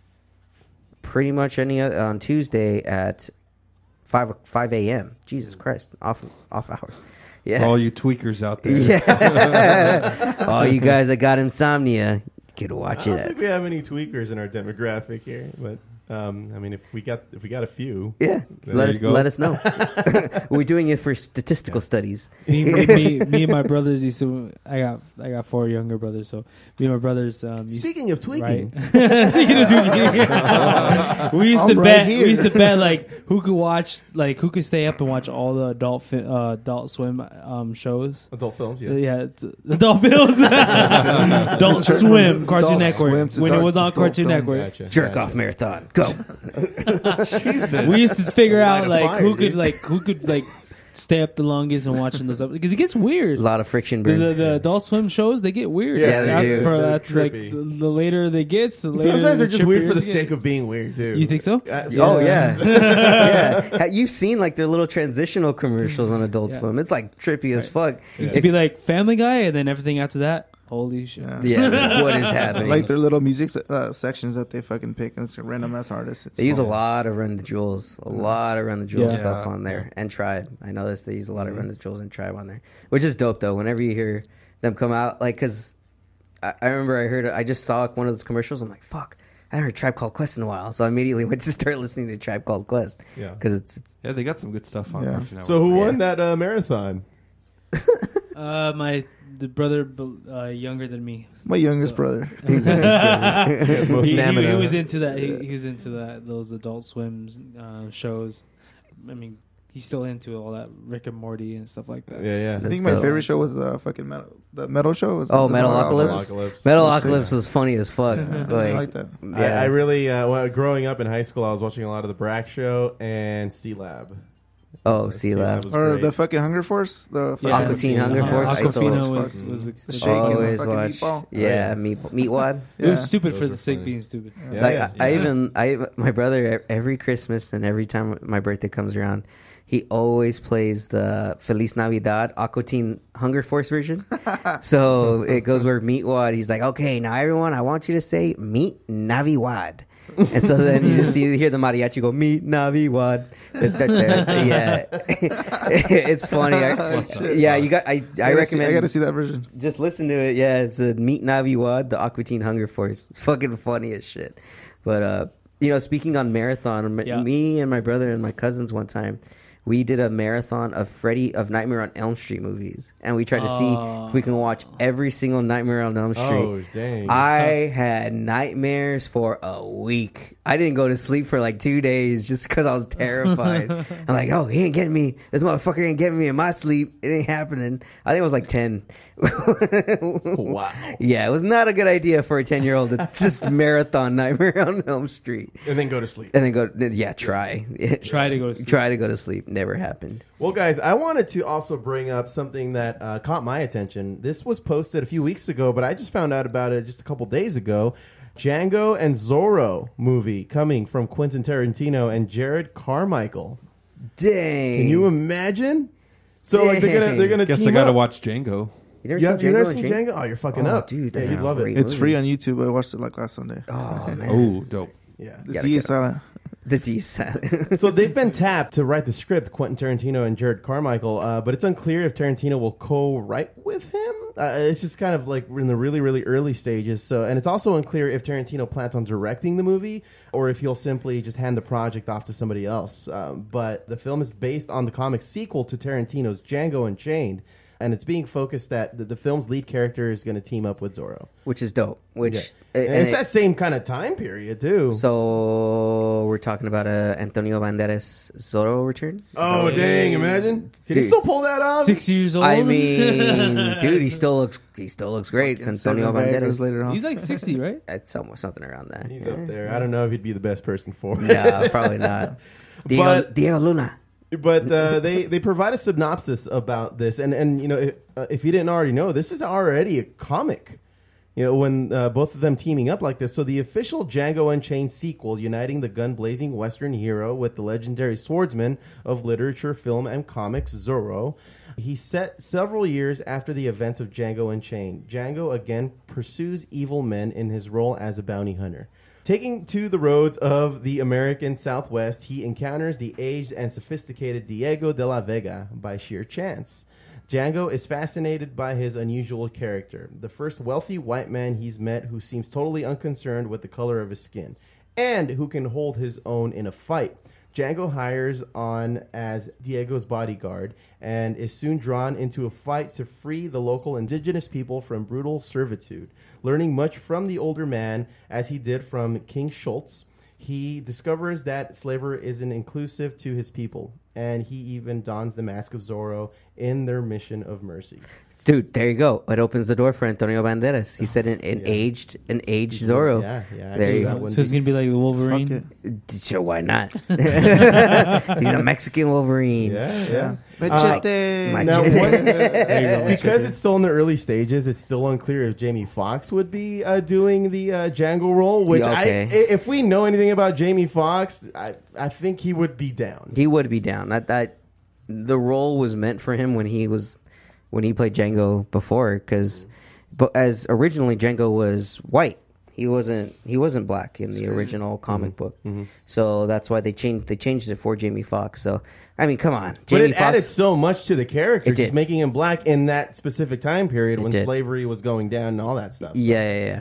pretty much any other, on Tuesday at 5 a.m. Jesus Christ, off hours. Yeah. For all you tweakers out there. Yeah. All you guys that got insomnia... to watch it. I don't think we have any tweakers in our demographic here, but I mean, if we got a few, yeah, let us know. We're doing it for statistical studies. Me and my brothers used to. I got four younger brothers, so me and my brothers. Speaking of tweaking, right. We used to bet like who could watch, like who could stay up and watch all the Adult Swim shows. Adult films, yeah, adult films. Adult Swim, Cartoon Network. When it was on Cartoon Network, jerk off marathon. Go. Jesus. We used to figure out like who could stay up the longest and watching those up, because it gets weird. A lot of friction. The Adult Swim shows, they get weird. Yeah, they do. The later they get, sometimes they're just weird for the sake of being weird too. You think so? Oh yeah. Yeah. You've seen like their little transitional commercials on Adult Swim. It's like trippy as fuck. Yeah. It'd be like Family Guy, and then everything after that. Holy shit. Yeah, like, what is happening? Like their little music sections that they fucking pick, and it's a random ass artist. They use a lot of Run the Jewels, stuff on there, and Tribe. I noticed they use a lot of Run the Jewels and Tribe on there, which is dope though. Whenever you hear them come out, like, because I remember I just saw one of those commercials. I'm like, fuck, I haven't heard Tribe Called Quest in a while, so I immediately went to start listening to Tribe Called Quest. Yeah, because it's they got some good stuff on there. So who won that marathon? The brother younger than me. My youngest brother. He was into that. He was into that. Those Adult Swims shows. I mean, he's still into all that Rick and Morty and stuff like that. Yeah, yeah. I think my favorite show was the fucking metal show. Was Metalocalypse. Metalocalypse was funny as fuck. I like that. Yeah. I really growing up in high school, I was watching a lot of the Brack Show and C-Lab. Oh, C-Lab. Or great. The fucking Hunger Force? The Aqua Teen Hunger Force? Aquafina was the shake and the fucking meatball. Yeah, meatwad. Yeah. It was stupid for the sake being stupid. Yeah. Like, yeah. I my brother, every Christmas and every time my birthday comes around, he always plays the Feliz Navidad Aqua Teen Hunger Force version. So it goes where meatwad. He's like, okay, now everyone, I want you to say meat naviwad. And so then you just hear the mariachi go, meet Navi Wad. Yeah. It's funny. I got to see that version. Just listen to it. Yeah, it's a Meet Navi Wad, the Aqua Teen Hunger Force. It's fucking funny as shit. But, speaking on marathon, me and my brother and my cousins one time, we did a marathon of Nightmare on Elm Street movies, and we tried to see if we can watch every single Nightmare on Elm Street. Oh, dang. I had nightmares for a week. I didn't go to sleep for like 2 days just because I was terrified. I'm like, oh, he ain't getting me. This motherfucker ain't getting me in my sleep. It ain't happening. I think it was like 10. Wow. Yeah, it was not a good idea for a 10-year-old to just marathon Nightmare on Elm Street. And then go to sleep. And then try. Try to go to sleep. Try to go to sleep. Never happened. Well, guys, I wanted to also bring up something that caught my attention. This was posted a few weeks ago, but I just found out about it just a couple days ago. Django and Zorro movie coming from Quentin Tarantino and Jared Carmichael. Dang. Can you imagine? So they're gonna guess I gotta watch Django. You never seen Django? Oh, you're fucking up. Dude, yeah, you'd love it. It's free on YouTube. I watched it like last Sunday. Oh, man. Oh, dope. Yeah. The D is silent. The D silent. So they've been tapped to write the script, Quentin Tarantino and Jared Carmichael, but it's unclear if Tarantino will co-write with him. It's just kind of like we're in the really, really early stages. So, and it's also unclear if Tarantino plans on directing the movie or if he'll simply just hand the project off to somebody else. But the film is based on the comic sequel to Tarantino's Django Unchained. And it's being focused that the film's lead character is going to team up with Zorro. Which is dope. And it's that same kind of time period, too. So we're talking about Antonio Banderas' Zorro return? Oh, dang. Imagine. Can he still pull that off? 6 years old? I mean, dude, he still looks great. It's Antonio Banderas. Later on. He's like 60, right? It's almost something around that. He's up there. I don't know if he'd be the best person for it. No, probably not. Diego Luna. But they provide a synopsis about this, and if you didn't already know, this is already a comic. you know, when both of them teaming up like this. So the official Django Unchained sequel, uniting the gun-blazing Western hero with the legendary swordsman of literature, film, and comics, Zorro. He's set several years after the events of Django Unchained. Django again pursues evil men in his role as a bounty hunter. Taking to the roads of the American Southwest, he encounters the aged and sophisticated Diego de la Vega by sheer chance. Django is fascinated by his unusual character, the first wealthy white man he's met who seems totally unconcerned with the color of his skin, and who can hold his own in a fight. Django hires on as Diego's bodyguard and is soon drawn into a fight to free the local indigenous people from brutal servitude. Learning much from the older man, as he did from King Schultz, he discovers that slavery isn't inclusive to his people, and he even dons the mask of Zorro in their mission of mercy. Dude, there you go. It opens the door for Antonio Banderas. He said an aged Zorro. Yeah, yeah. There you go. So he's going to be like the Wolverine? Sure, why not? He's a Mexican Wolverine. Yeah, yeah. Because it's still in the early stages, it's still unclear if Jamie Foxx would be doing the Django role, which if we know anything about Jamie Foxx, I think he would be down. He would be down. That the role was meant for him when he played Django before, because as originally Django was white, he wasn't black in the original comic book, so that's why they changed it for Jamie Foxx. So I mean, come on, Jamie Foxx added so much to the character, just making him black in that specific time period when slavery was going down and all that stuff. Yeah.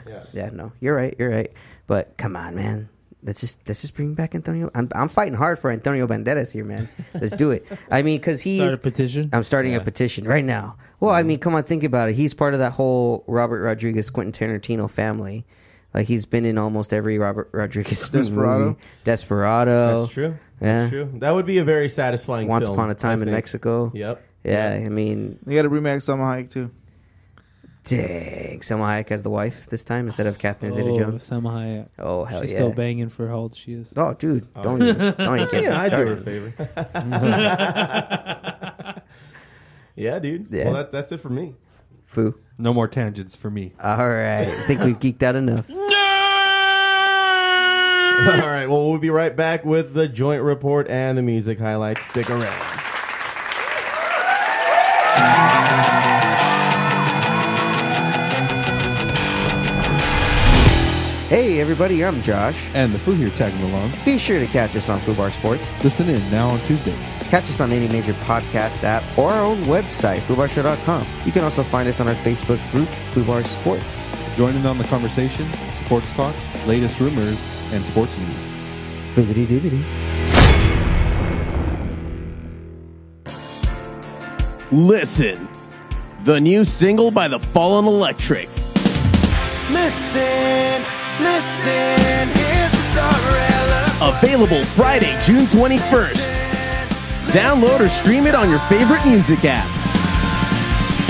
No, you're right, but come on, man. Let's just bring back Antonio. I'm fighting hard for Antonio Banderas here, man. Let's do it. I mean, because start a petition. I'm starting a petition right now. Well, I mean, come on, think about it. He's part of that whole Robert Rodriguez, Quentin Tarantino family. Like, he's been in almost every Robert Rodriguez movie. Desperado. That's true. Yeah. That's true. That would be a very satisfying film. Once Upon a Time in Mexico. Yep. Yeah, I mean, they got to remake Selma Hayek too. Dang, Selma Hayek as the wife this time instead of Catherine Zeta-Jones. Selma Hayek. Oh, hell yeah. She's still banging for how old she is. Oh, dude. Don't even get me started. I do her favor. Yeah, dude. Yeah. Well, that's it for me. Foo. No more tangents for me. All right. I think we've geeked out enough. No! All right. Well, we'll be right back with the joint report and the music highlights. Stick around. Hey everybody, I'm Josh. And the Foo here tagging along. Be sure to catch us on Foo Bar Sports. Listen in now on Tuesdays. Catch us on any major podcast app or our own website, foobarshow.com. You can also find us on our Facebook group, Foo Bar Sports. Join in on the conversation, sports talk, latest rumors, and sports news. Foobity doobity. Listen. The new single by The Fallen Electric. Listen. Listen, here's the Starella. Available Friday, June 21st. Listen, download or stream it on your favorite music app.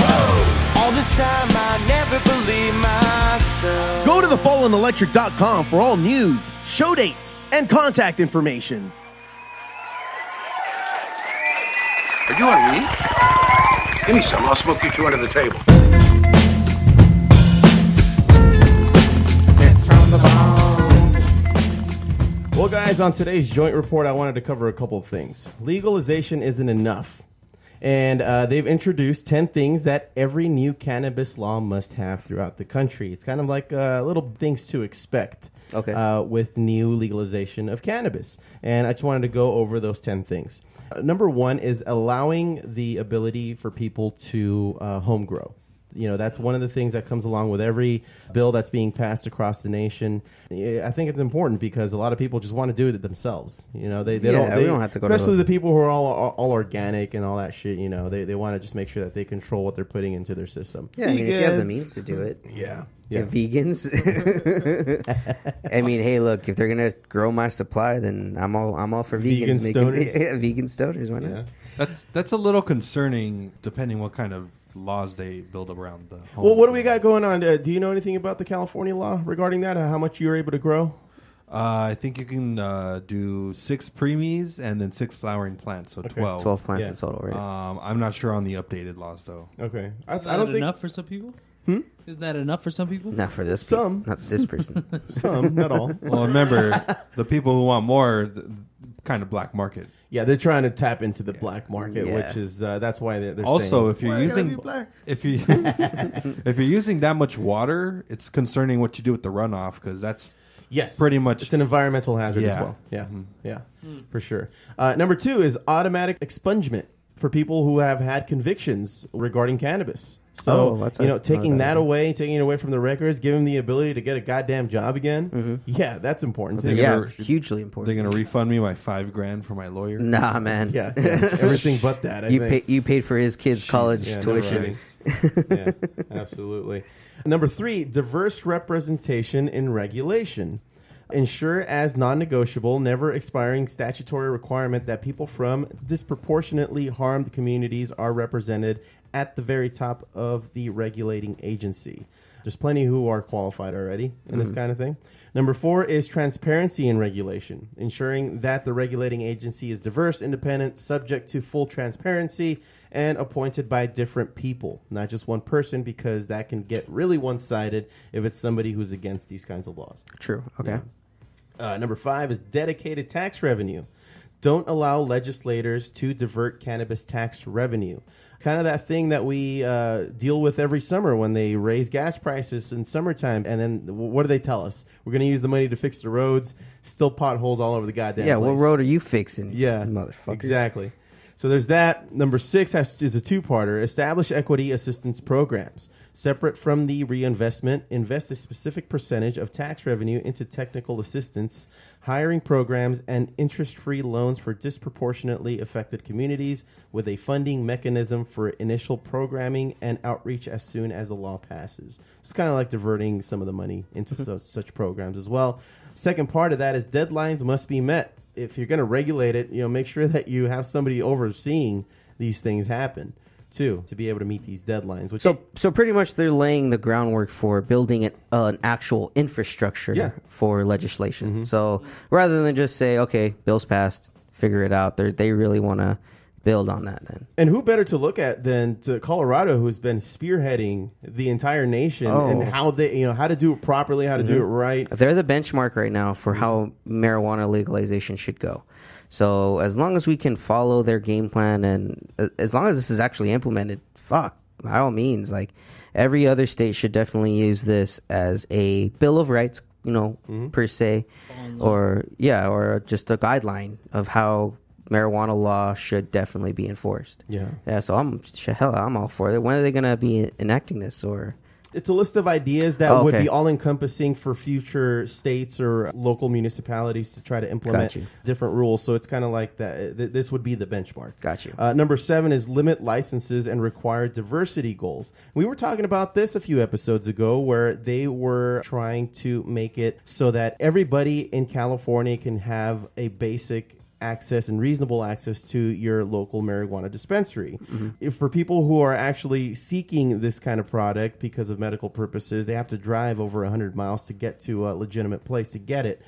Oh. All this time I never believe myself. Go to thefallenelectric.com for all news, show dates, and contact information. Are you on me? Give me some. I'll smoke you two under the table. Well, guys, on today's joint report, I wanted to cover a couple of things. Legalization isn't enough. And they've introduced 10 things that every new cannabis law must have throughout the country. It's kind of like little things to expect with new legalization of cannabis. And I just wanted to go over those 10 things. Number one is allowing the ability for people to home grow. You know, that's one of the things that comes along with every bill that's being passed across the nation. I think it's important because a lot of people just want to do it themselves. You know, they don't have to go, especially the people who are all organic and all that shit. You know, they want to just make sure that they control what they're putting into their system. Yeah, I mean, if you have the means to do it. Yeah. Yeah. Vegans. I mean, hey, look, if they're gonna grow my supply, then I'm all for vegans. Vegan stoners, why not? Yeah. That's a little concerning, depending what kind of laws they build around the home. Well, what do we got going on? Do you know anything about the California law regarding that? How much you're able to grow? I think you can do 6 preemies and then 6 flowering plants, so 12. 12 plants in total, right? I'm not sure on the updated laws, though. Okay. I don't think enough for some people? Hmm? Isn't that enough for some people? Not for this. Some, not this person. Some, not all. Well, remember, the people who want more, kind of black market. Yeah, they're trying to tap into the black market, which is that's why they're also saying, if you're using that much water, it's concerning what you do with the runoff, because that's pretty much it's an environmental hazard as well. Yeah, for sure. Number two is automatic expungement for people who have had convictions regarding cannabis. So, taking that away, taking it away from the records, giving them the ability to get a goddamn job again. Mm-hmm. Yeah, that's important. Too. Yeah, hugely important. They're going to refund me my $5,000 for my lawyer? Nah, man. Yeah, everything but that. You paid for his kid's college tuition. Yeah, absolutely. Number three, diverse representation in regulation. Ensure as non-negotiable, never expiring statutory requirement that people from disproportionately harmed communities are represented at the very top of the regulating agency. There's plenty who are qualified already in this kind of thing. Number four is transparency in regulation, ensuring that the regulating agency is diverse, independent, subject to full transparency, and appointed by different people, not just one person, because that can get really one-sided if it's somebody who's against these kinds of laws. True. Okay. Yeah. Number five is dedicated tax revenue. Don't allow legislators to divert cannabis tax revenue. Kind of that thing that we deal with every summer when they raise gas prices in summertime. And then what do they tell us? We're going to use the money to fix the roads. Still potholes all over the goddamn place. Yeah, what road are you fixing? Yeah, motherfuckers. Exactly. So there's that. Number six is a two-parter. Establish equity assistance programs. Separate from the reinvestment, invest a specific percentage of tax revenue into technical assistance, hiring programs, and interest-free loans for disproportionately affected communities with a funding mechanism for initial programming and outreach as soon as the law passes. It's kind of like diverting some of the money into such programs as well. Second part of that is deadlines must be met. If you're going to regulate it, make sure that you have somebody overseeing these things happen too, to be able to meet these deadlines. Which so pretty much they're laying the groundwork for building an actual infrastructure for legislation. Mm-hmm. So rather than just say, okay, bill's passed, figure it out, they really want to build on that then. And who better to look at than to Colorado, who's been spearheading the entire nation and how they, how to do it properly, how to do it right. They're the benchmark right now for how marijuana legalization should go. So as long as we can follow their game plan and as long as this is actually implemented, by all means, like every other state should definitely use this as a Bill of Rights, per se, or just a guideline of how marijuana law should definitely be enforced. Yeah. So I'm all for it. When are they going to be enacting this or? It's a list of ideas that would be all-encompassing for future states or local municipalities to try to implement different rules. So it's kind of like that. This would be the benchmark. Got you. Number seven is limit licenses and require diversity goals. We were talking about this a few episodes ago where they were trying to make it so that everybody in California can have a basic access and reasonable access to your local marijuana dispensary. If for people who are actually seeking this kind of product because of medical purposes, they have to drive over 100 miles to get to a legitimate place to get it.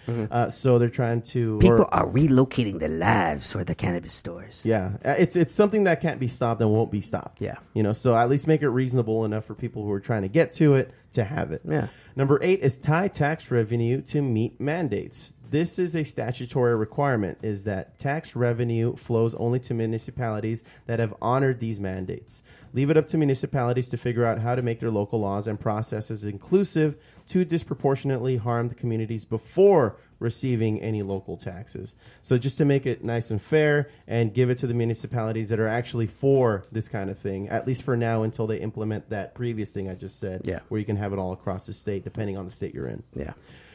So they're trying to... People are relocating their lives for the cannabis stores. Yeah. It's something that can't be stopped and won't be stopped. Yeah. So at least make it reasonable enough for people who are trying to get to it to have it. Yeah. Number eight is tie tax revenue to meet mandates. This is a statutory requirement, is that tax revenue flows only to municipalities that have honored these mandates. Leave it up to municipalities to figure out how to make their local laws and processes inclusive to disproportionately harmed communities before receiving any local taxes. So just to make it nice and fair and give it to the municipalities that are actually for this kind of thing, at least for now until they implement that previous thing I just said, where you can have it all across the state depending on the state you're in. Yeah.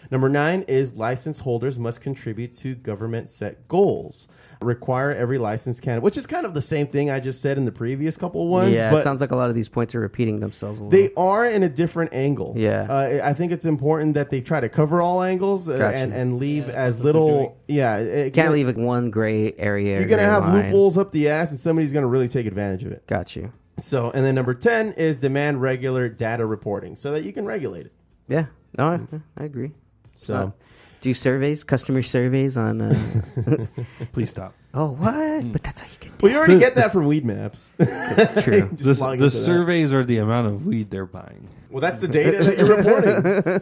Number nine is license holders must contribute to government set goals. Require every license cannabis, which is kind of the same thing I just said in the previous couple ones. Yeah, but it sounds like a lot of these points are repeating themselves a little. They are in a different angle. Yeah. I think it's important that they try to cover all angles and leave as little. Yeah. It can't leave one gray area. You're going to have loopholes up the ass and somebody's going to really take advantage of it. Got you. So, and then number 10 is demand regular data reporting so that you can regulate it. Yeah. No, I agree. So, do surveys, customer surveys on... Please stop. Oh, what? But that's how you get... Well, you already get that from weed maps. True. The surveys are the amount of weed they're buying. Well, that's the data that you're reporting.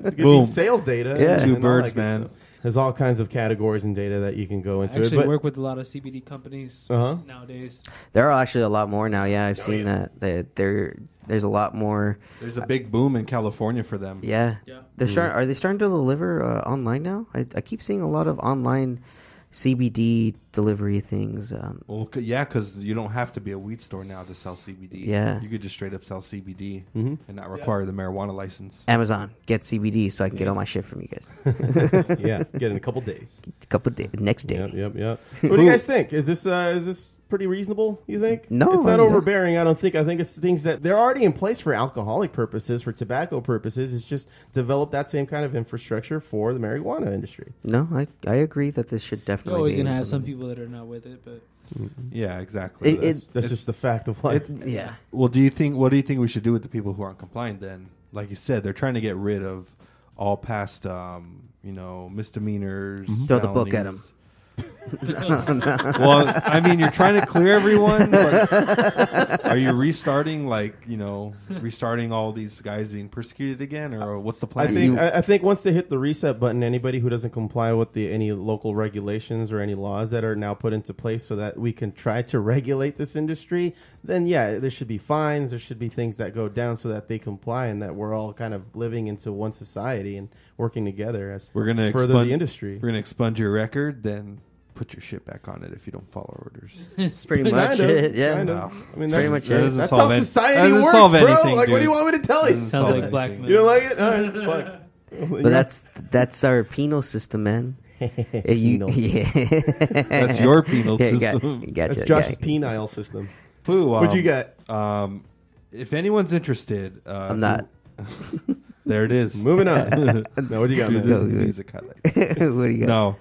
It's going to be sales data. Yeah, and two birds, man. Stuff. There's all kinds of categories and data that you can go into. I actually work with a lot of CBD companies nowadays. There are actually a lot more now. Yeah, I've seen that. There's a lot more. There's a big boom in California for them. Yeah. Are they starting to deliver online now? I keep seeing a lot of online CBD delivery things. Because you don't have to be a weed store now to sell CBD. Yeah. You could just straight up sell CBD and not require the marijuana license. Amazon, get CBD so I can get all my shit from you guys. Yeah, get in a couple days. Next day. Yep. What do you guys think? Is this pretty reasonable, you think? No. It's not overbearing, I don't think. I think it's things that they're already in place for alcoholic purposes, for tobacco purposes. It's just develop that same kind of infrastructure for the marijuana industry. No, I agree that this should definitely be. You're always going to have some people that are not with it, but... Mm-hmm. Yeah, exactly. That's just the fact of life. Well, what do you think we should do with the people who aren't compliant then? Like you said, they're trying to get rid of all past, misdemeanors. Mm-hmm. Throw the book at them. No. Well, I mean, you're trying to clear everyone, but are you restarting all these guys being persecuted again, or what's the plan? I think once they hit the reset button, anybody who doesn't comply with any local regulations or any laws that are now put into place so that we can try to regulate this industry, then there should be fines, there should be things that go down so that they comply and that we're all kind of living into one society and working together as we're going to further the industry. We're going to expunge your record, then put your shit back on it if you don't follow orders. It's pretty much it. Yeah, no. I mean, that's how society works, bro. Like, what do you want me to tell you? Sounds like black men. You don't like it? All right, fuck. But that's our penal system, man. That's your penal system. Gotcha, that's Josh's penile system. Foo, what you got? If anyone's interested, I'm not. There it is. Moving on. Now, what do you got? Music highlights. What do you got? No,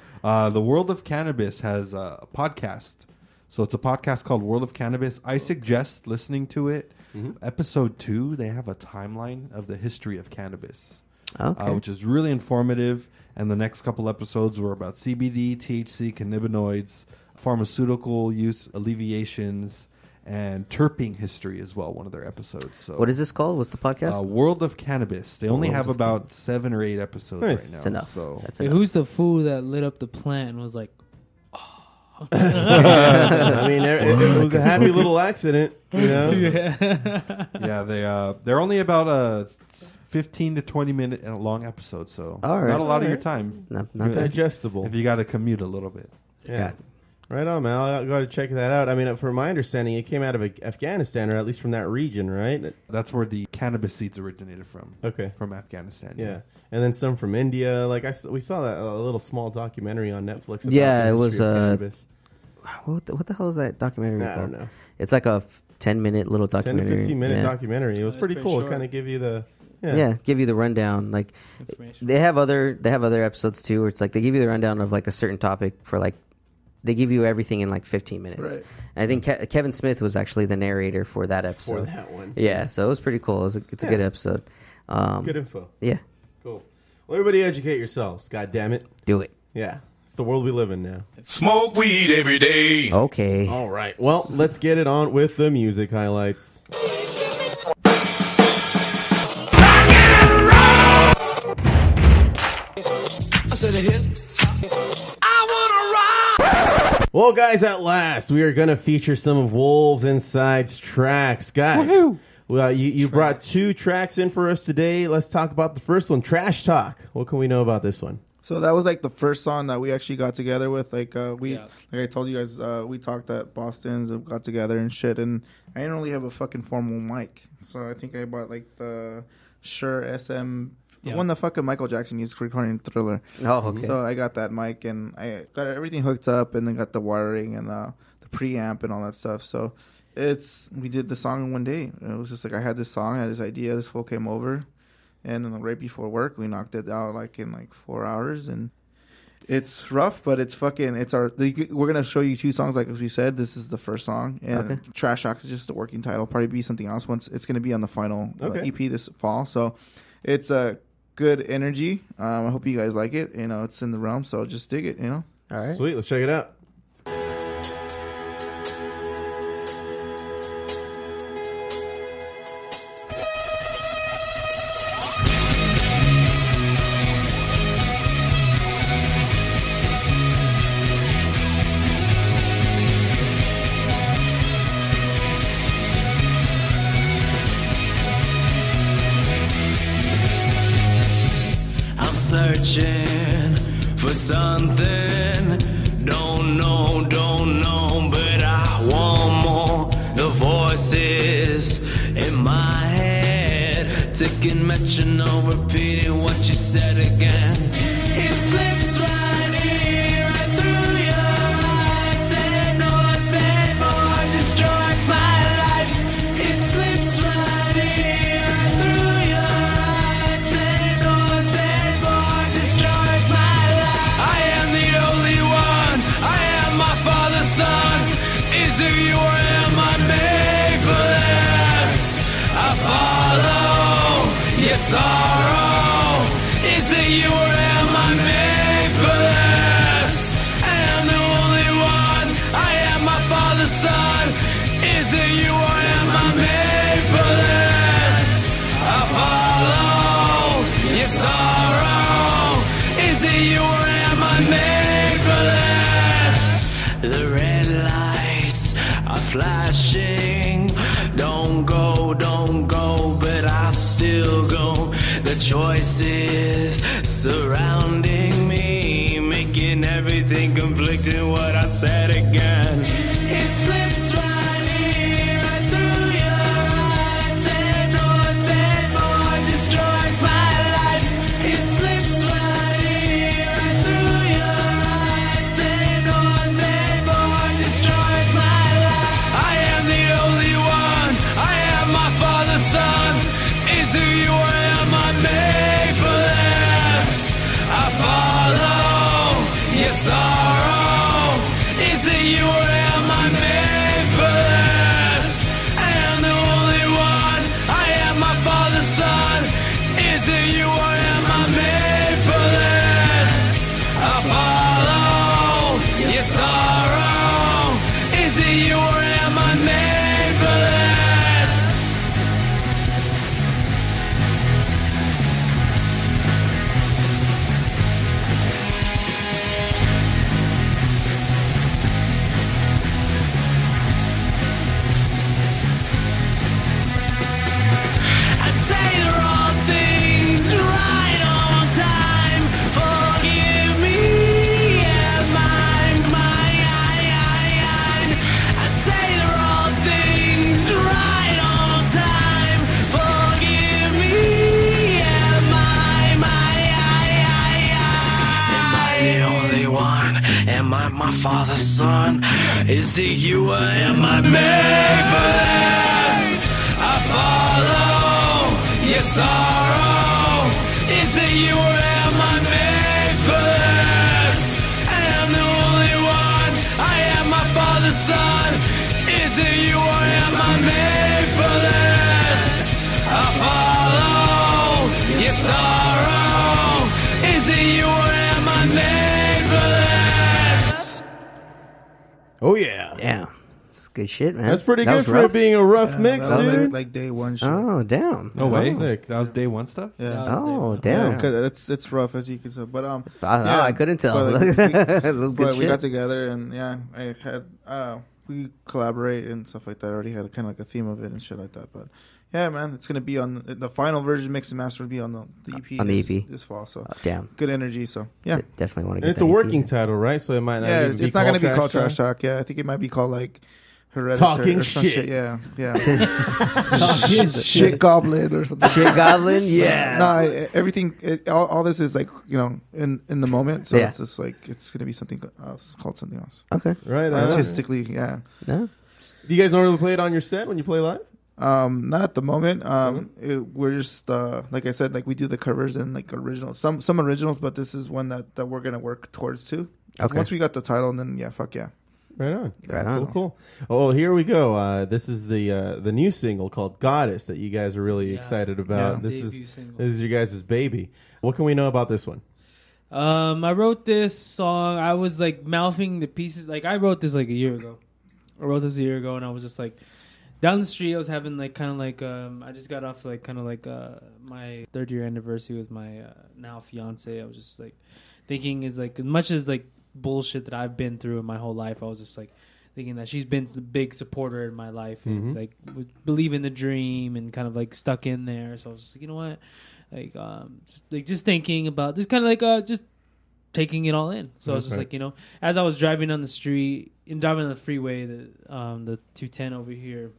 the World of Cannabis has a podcast. So it's a podcast called World of Cannabis. I suggest listening to it. Mm-hmm. Episode 2, they have a timeline of the history of cannabis, which is really informative. And the next couple episodes were about CBD, THC, cannabinoids, pharmaceutical use alleviations, and terpene history as well, one of their episodes. So what is this called? What's the podcast? World of Cannabis. They only have about 7 or 8 episodes right now. That's enough. So that's enough. Who's the fool that lit up the plant and was like, oh. I mean, it was a happy little accident, you know? They're only about 15 to 20 minute and a long episode, so not a lot of your time. Not digestible. If you got to commute a little bit. Yeah. Got it. Right on, man. I'll go to check that out. I mean, from my understanding, it came out of Afghanistan, or at least from that region, right? That's where the cannabis seeds originated from. Okay. From Afghanistan. Yeah. And then some from India. Like, we saw that a little small documentary on Netflix about the history of cannabis. What the hell is that documentary called? I don't know. It's like a 10-minute little documentary. 10 to 15-minute documentary. It was pretty cool. Short. It kind of gave you the... Yeah, give you the rundown. Like, they have other episodes, too, where it's like they give you the rundown of, like, a certain topic for, like, they give you everything in like 15 minutes. Right. And I think Kevin Smith was actually the narrator for that episode. For that one. Yeah, so it was pretty cool. It's a good episode. Good info. Yeah. Cool. Well, everybody educate yourselves. God damn it. Do it. Yeah. It's the world we live in now. Smoke weed every day. Okay. All right. Well, let's get it on with the music highlights. I said a hit. Well, guys, at last, we are going to feature some of Wolves Inside's tracks. Guys, well, you brought 2 tracks in for us today. Let's talk about the first one, Trash Talk. What can we know about this one? So that was, like, the first song that we actually got together with. Like, like I told you guys, we talked at Boston's and got together and shit. And I didn't really have a fucking formal mic. So I think I bought, like, the Shure SM... The one that fucking Michael Jackson used for recording Thriller. Oh, okay. So I got that mic, and I got everything hooked up, and then got the wiring and the preamp and all that stuff. So we did the song in one day. It was just like I had this song, I had this idea, this fool came over, and then right before work, we knocked it out like in 4 hours, and it's rough, but it's fucking, we're going to show you 2 songs, like as we said. This is the first song, and Trash Talks is just the working title. Probably be something else once. It's going to be on the final EP this fall, so it's a... good energy. I hope you guys like it. You know, it's in the realm, so just dig it, you know? All right. Sweet. Let's check it out. searching for something. Don't know, but I want more. The voices in my head, ticking metronome, repeating what you said again. It slips right here, right through your eyes, and more destroys my life. It slips right here, right through your eyes, and more destroys my life. I am the only one. I am my father's son. Is if you were am I made for this? I follow your sorrow. Is it you or am I made for this? I am the only one. I am my father's son. Is it you or am I made for this? I follow your sorrow. Is it you or am I made for this? The red lights are flashing. Don't go, but I still go. The choices surrounding me, making everything conflicting. What I said again. It slips right here, right through your eyes, and more destroys my life. It slips right here, right through your eyes, and more destroys my life. I am the only one. I am my father's son. Is who you are. Made for this. I follow your sorrow. Is it you or am I made for this? I am the only one. I am my father's son. Is it you or am I made for this? I follow your sorrow. Is it you or am I made for this? I say the wrong things right on time. Forgive me and mine. I say the wrong things right on time. Forgive me and mine. Am I the only one? Am I my father's son? Is it you or am I made for this? I follow your sorrow. Is it you or am I made for this? I am the only one. I am my father's son. Is it you or am I made for this? I follow your sorrow. Is it you or am I made for this? Oh, yeah. Yeah. It's good shit, man. That's pretty good for it being a rough mix, that was dude. Like day one shit. Oh, damn. No way. Sick. That was day one stuff? Yeah. Oh, damn. Because it's rough, as you can tell. But, I couldn't tell. But, it was good shit. We got together, and, yeah, I had... we collaborate and stuff like that. I already had kind of like a theme of it and shit like that. But, yeah, man, it's going to be on... The final version, Mix and Master, will be on the EP. On the EP. This fall, so... Oh, damn. Good energy, so, yeah. Definitely want to get it's a working EP title, right? So it might not even be it's not going to be called Trash Talk. Yeah, I think it might be called, like... Talking shit. Yeah, yeah. Shit goblin or something. Shit goblin. Yeah. No, everything. All this is like, you know, in the moment. So it's just like it's gonna be something else, called something else. Okay. Right. Artistically, yeah. Yeah. Do you guys normally play it on your set when you play live? Not at the moment. We're just like I said, like we do the covers and like originals. Some originals, but this is one that we're gonna work towards too. Okay. Once we got the title, and then Right on. Right on. So cool. Oh, here we go. This is the new single called Goddess that you guys are really excited about. Yeah. This is your guys' baby. What can we know about this one? I wrote this song. I was like mouthing the pieces. Like I wrote this like a year ago. And I was just like down the street. I was having like kind of like I just got off like kind of like my 3rd year anniversary with my now fiance. I was just like thinking is like as much as like bullshit that I've been through in my whole life. I was just like thinking that she's been the big supporter in my life and like would believe in the dream and kind of like stuck in there. So I was just like, you know what? just thinking about this, kind of just taking it all in. So I was just as I was driving on the street and driving on the freeway, the 210 over here,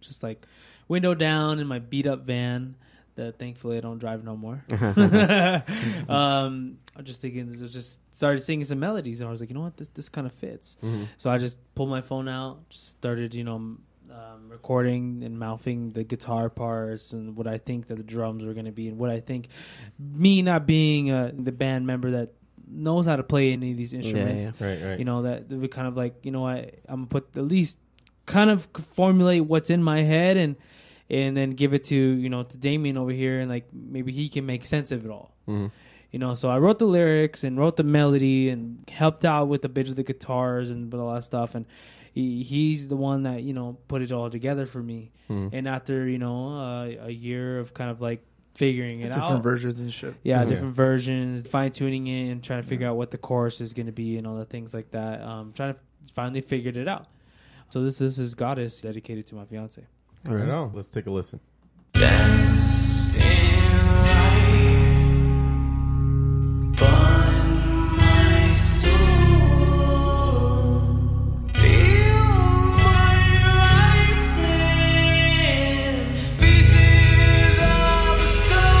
just window down in my beat up van that thankfully I don't drive no more. I was just thinking, just started singing some melodies, and I was like, you know what, this kind of fits. Mm-hmm. So I just pulled my phone out, just started, recording and mouthing the guitar parts and what I think that the drums were going to be, and what I think, me not being the band member that knows how to play any of these instruments, Right. That we kind of I'm going to put at least kind of formulate what's in my head and then give it to, to Damien over here, and maybe he can make sense of it all. Mm-hmm. So I wrote the lyrics and wrote the melody and helped out with a bit of the guitars and a lot of stuff. And he's the one that, put it all together for me. Mm-hmm. And after, a year of kind of figuring it out. Different versions and shit. Yeah, mm-hmm. Different versions, fine tuning it and trying to figure out what the chorus is going to be and all the things like that. Trying to finally figured it out. So this is Goddess, dedicated to my fiance. Right on. Let's take a listen. Best in life, but my soul, feel my life in pieces of a stone.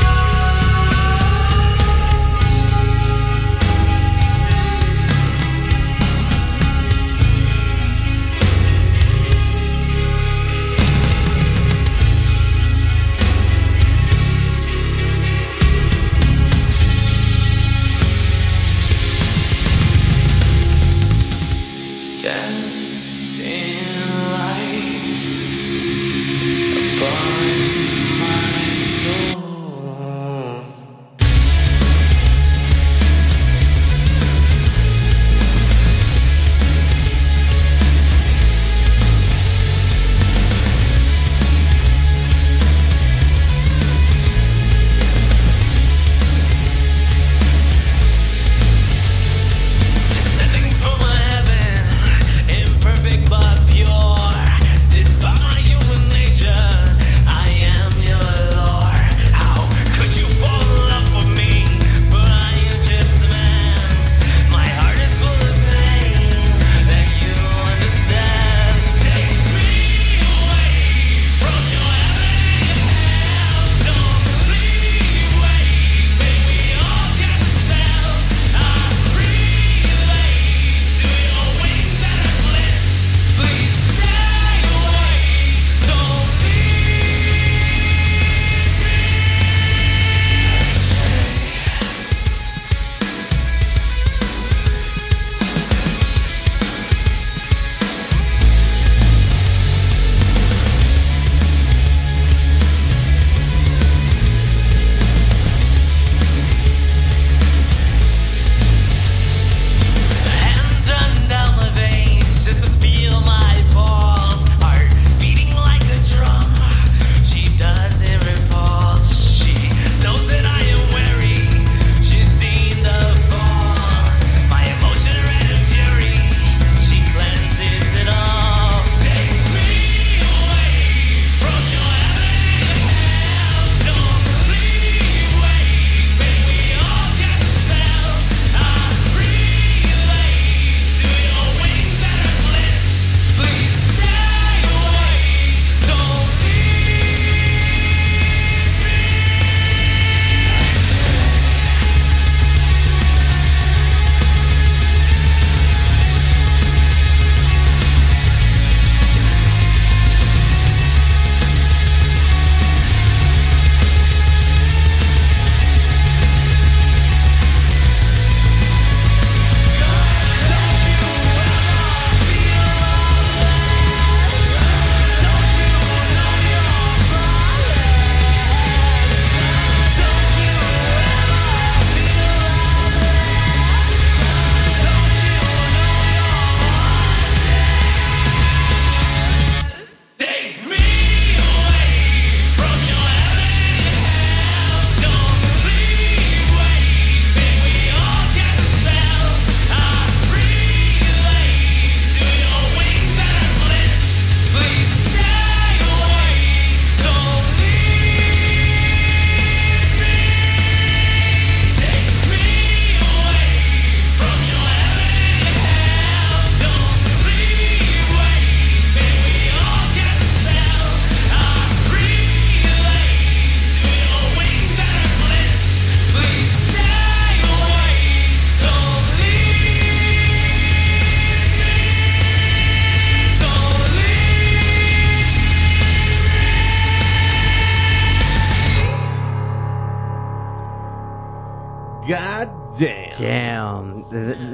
God damn.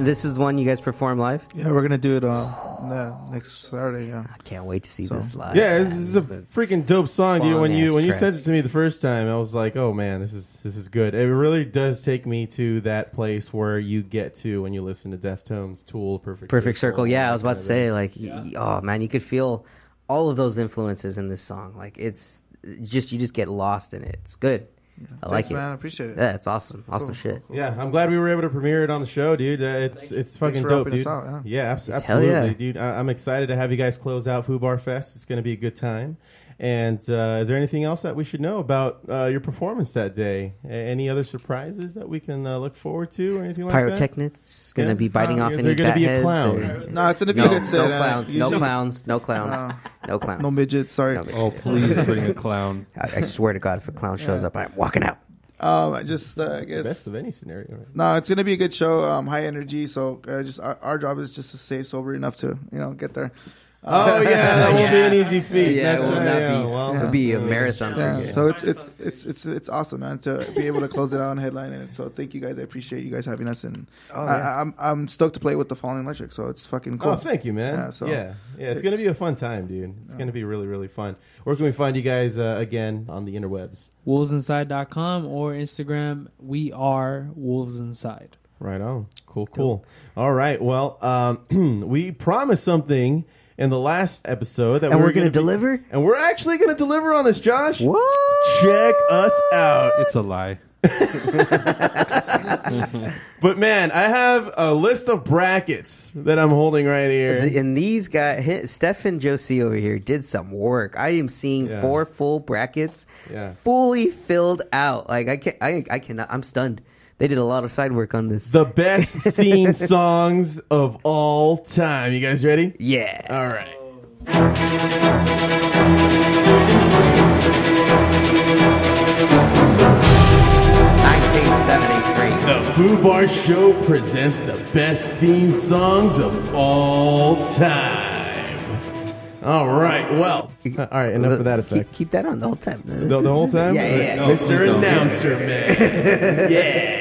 This is one you guys perform live? Yeah, we're going to do it next Saturday. Yeah. I can't wait to see this live. Yeah, this is a freaking dope song, dude. When you sent it to me the first time, I was like, oh, man, this is good. It really does take me to that place where you get to when you listen to Deftones, Tool, Perfect Circle. Yeah, I was about to say, oh, man, you could feel all of those influences in this song. Like, it's just, you just get lost in it. It's good. Yeah. Thanks, man. I appreciate it. Yeah, it's awesome. Awesome shit. Cool. Yeah, I'm glad we were able to premiere it on the show, dude. It's fucking dope, dude. Out, yeah, absolutely, dude. I'm excited to have you guys close out Foo Bar Fest. It's going to be a good time. And is there anything else that we should know about your performance that day? Any other surprises that we can look forward to or anything like that? Pyrotechnics going to be biting off any bat heads. Is there going to be a clown? No, it's going to be No clowns. No midgets, sorry. No midgets. Oh, please bring a clown. I swear to God, if a clown shows up, I'm walking out. I guess the best of any scenario. Right? No, it's gonna be a good show. High energy. So just our job is just to stay sober enough to get there. That won't be an easy feat. Yeah, that's it will be a marathon. Yeah. For you. So it's awesome, man, to be able to close it out and headline it. So thank you guys. I appreciate you guys having us, and I'm stoked to play with the Falling Electric. So it's fucking cool. Oh, thank you, man. It's gonna be a fun time, dude. It's gonna be really, really fun. Where can we find you guys again on the interwebs? wolvesinside.com or Instagram. We are Wolves Inside. Right on. Cool. All right. Well, we promised something in the last episode that we're going to deliver, and we're actually going to deliver on this, Josh. What? Check us out. It's a lie. But man, I have a list of brackets that I'm holding right here. And these guys, Steph and Josie over here, did some work. I am seeing 4 full brackets, fully filled out. Like I cannot. I'm stunned. They did a lot of side work on this. The best theme songs of all time. You guys ready? Yeah. All right. The Foo Bar Show presents the best theme songs of all time. All right. Well. All right. Enough of that effect. Keep that on the whole time. The whole time? Yeah. No, Mr. Announcer Man. Yeah.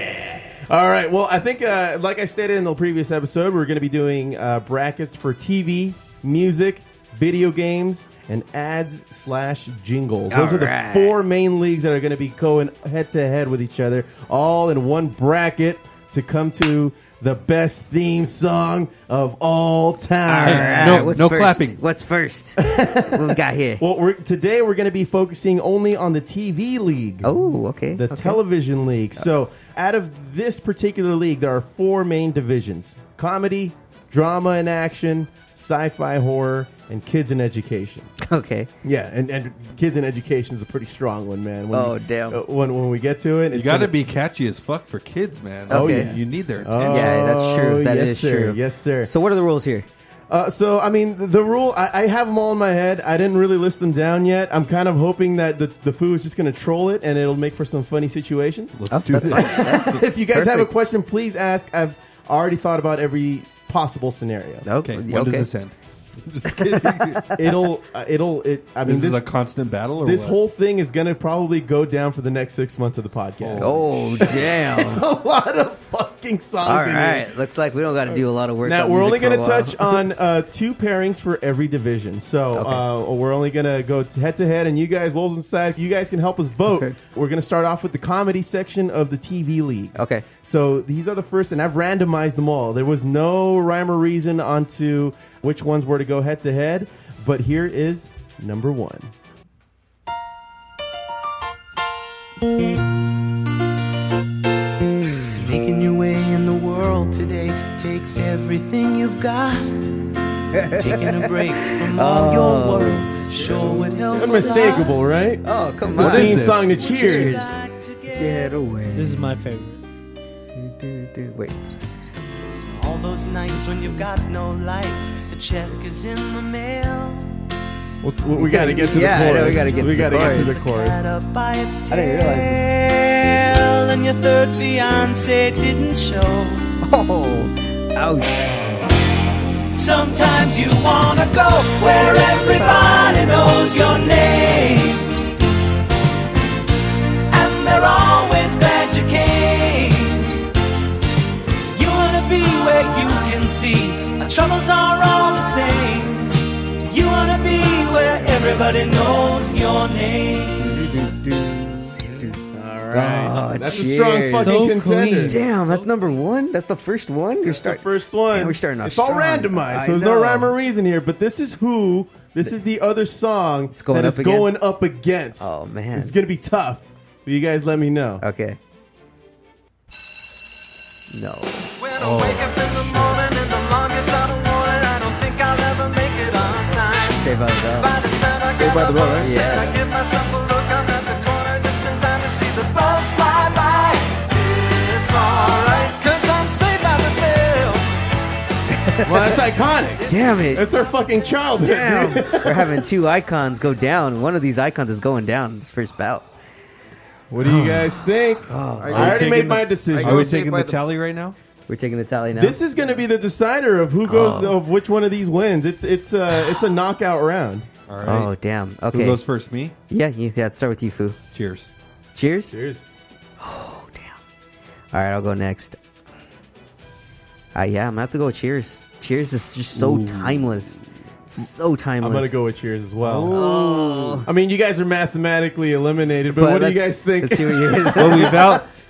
All right. Well, I think, like I stated in the previous episode, we're going to be doing brackets for TV, music, video games, and ads/jingles. Those are the 4 main leagues that are going to be going head-to-head with each other, all in one bracket to come to the best theme song of all time. All right. No clapping. What's first? What we got here? Well, today we're going to be focusing only on the TV league. Oh, okay. The television league. So out of this particular league, there are 4 main divisions: comedy, drama and action, sci-fi, horror, and kids in education. Okay. Yeah, and kids in education is a pretty strong one, man. Damn. When we get to it, you got to be catchy as fuck for kids, man. Okay. Oh, yeah. You need their attention. Yeah, that's true. That is true. Yes, sir. So what are the rules here? So, I mean, the rule, I have them all in my head. I didn't really list them down yet. I'm kind of hoping that the Foo is just going to troll it, and it'll make for some funny situations. Let's do this. If you guys have a question, please ask. I've already thought about every possible scenario. Okay. When does this end? Just kidding. This is a constant battle. Or this whole thing is going to probably go down for the next 6 months of the podcast. Oh damn! It's a lot of fucking songs. All right, looks like we don't got to do a lot of work. Now we're only going to touch on 2 pairings for every division. So we're only going to go head to head, and you guys, Wolves Inside, you guys can help us vote. Okay. We're going to start off with the comedy section of the TV league. Okay. So these are the first, and I've randomized them all. There was no rhyme or reason onto which ones were to go head-to-head, but here is number 1. Making your way in the world today takes everything you've got. Taking a break from all your worries sure would help. Unmistakable, right? Oh, come on. The theme song to Cheers. Like to get away. This is my favorite. Wait. All those nights when you've got no lights, the check is in the mail. We got to get to the chorus. Yeah, we got to get to the chorus. I didn't realize this. And your third fiancé didn't show. Oh, ouch. Sometimes you want to go where everybody knows your name. And they're always glad you came. pronounce your name. All right. Oh, that's cheers. A strong fucking so contender. Clean. Damn, that's number one? That's the first one? That's the first one. Man, we're starting off it's strong. All randomized, so there's no rhyme or reason here, but this is who... This is the other song that is going up against. Oh, man. It's going to be tough. But you guys let me know. Okay. No. When I wake up in the morning and the alarm gets out of warning, I don't think I'll ever make it on time. Saved by the Bell. Saved by the Bell, right? Yeah. I give myself a look out at the corner just in time to see the bus fly by. It's all right, because I'm saved by the Bell. Well, that's iconic. Damn it. That's our fucking childhood. Damn. We're having two icons go down. One of these icons is going down in the first bout. What do you guys think? I already made my decision. Are we taking the tally right now? We're taking the tally now. This is going to be the decider of who goes of which one of these wins. It's a knockout round. All right. Oh, damn. Okay. Who goes first? Me? Yeah, let's start with you, Foo. Cheers. Cheers? Cheers. Oh, damn. All right, I'll go next. Yeah, I'm going to have to go with Cheers. Cheers is just so timeless. So timeless. I'm going to go with Cheers as well. Oh. I mean, you guys are mathematically eliminated, but what do you guys think? Let's see what yours. Well,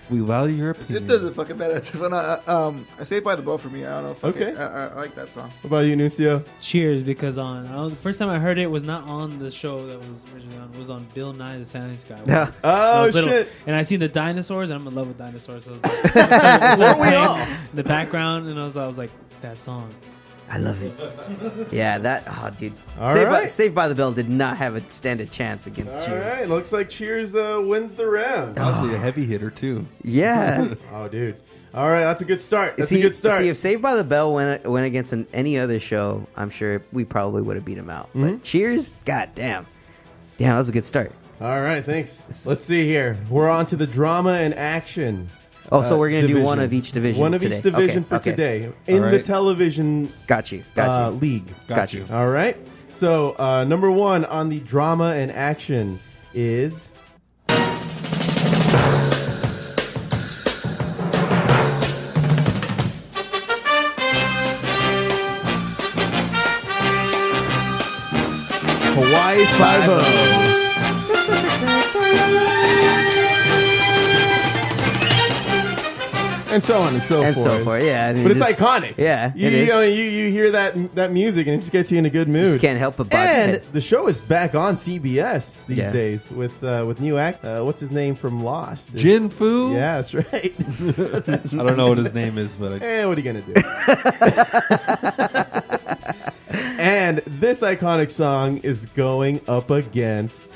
we value your opinion. It doesn't fucking matter. This one, I say by the bell for me. I don't know. Okay. I like that song. What about you, Nunzio? Cheers, because the first time I heard it was not on the show that was originally on. It was on Bill Nye the Science Guy. Oh, shit. And I seen the dinosaurs, and I'm in love with dinosaurs. So I was like, we all? In the background, and I was like, that song. I love it. Yeah, that... Oh, dude. Saved by the Bell did not have a stand a chance against Cheers. All right. Looks like Cheers wins the round. Probably a heavy hitter, too. Yeah. Oh, dude. All right. That's a good start. A good start. See, if Saved by the Bell went against any other show, I'm sure we probably would have beat him out. Mm-hmm. But Cheers? Goddamn. Damn, that was a good start. All right. Thanks. Let's see here. We're on to the drama and action. Oh, so we're going to do one of each division. One of each division for today in the television league. Got you. All right. So number one on the drama and action is... Hawaii Five-O. And so on and so forth. Yeah. I mean, but it's iconic. Yeah. You hear that music and it just gets you in a good mood. You just can't help but bother. And the show is back on CBS these days with new act. What's his name from Lost? Jin Fu? Yeah, that's right. That's right. I don't know what his name is, but... what are you going to do? And this iconic song is going up against...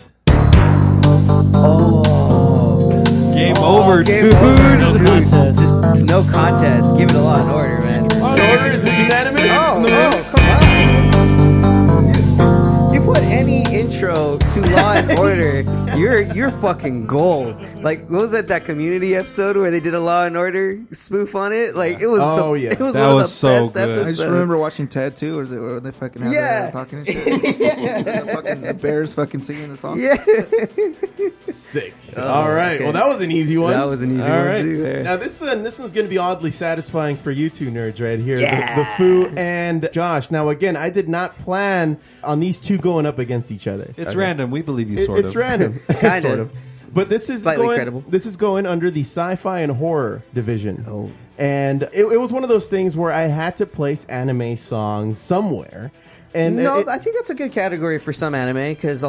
Game over, dude. No contest. No contest. Give it a Law and Order, man. Law and Order is unanimous. Oh, come on. You put any intro to Law and Order, you're fucking gold. Like, what was that Community episode where they did a Law and Order spoof on it? Like, it was one of the best episodes. I just remember watching Ted too, where they fucking have that talking and shit. The bears fucking singing the song. Yeah. Sick. All right. Okay. Well, that was an easy one. That was an easy one too. There. Now this one's going to be oddly satisfying for you two nerds right here, the Foo and Josh. Now again, I did not plan on these two going up against each other. It's random. We believe you. It's random. Kind of. But this is going under the sci-fi and horror division. Oh. And it was one of those things where I had to place anime songs somewhere. And I think that's a good category for some anime, because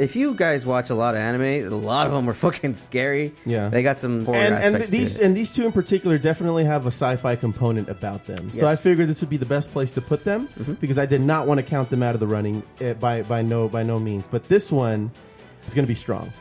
if you guys watch a lot of anime, a lot of them are fucking scary. Yeah. They got some horror aspects to it. And these two in particular definitely have a sci-fi component about them. Yes. So I figured this would be the best place to put them, because I did not want to count them out of the running by no means. But this one is going to be strong.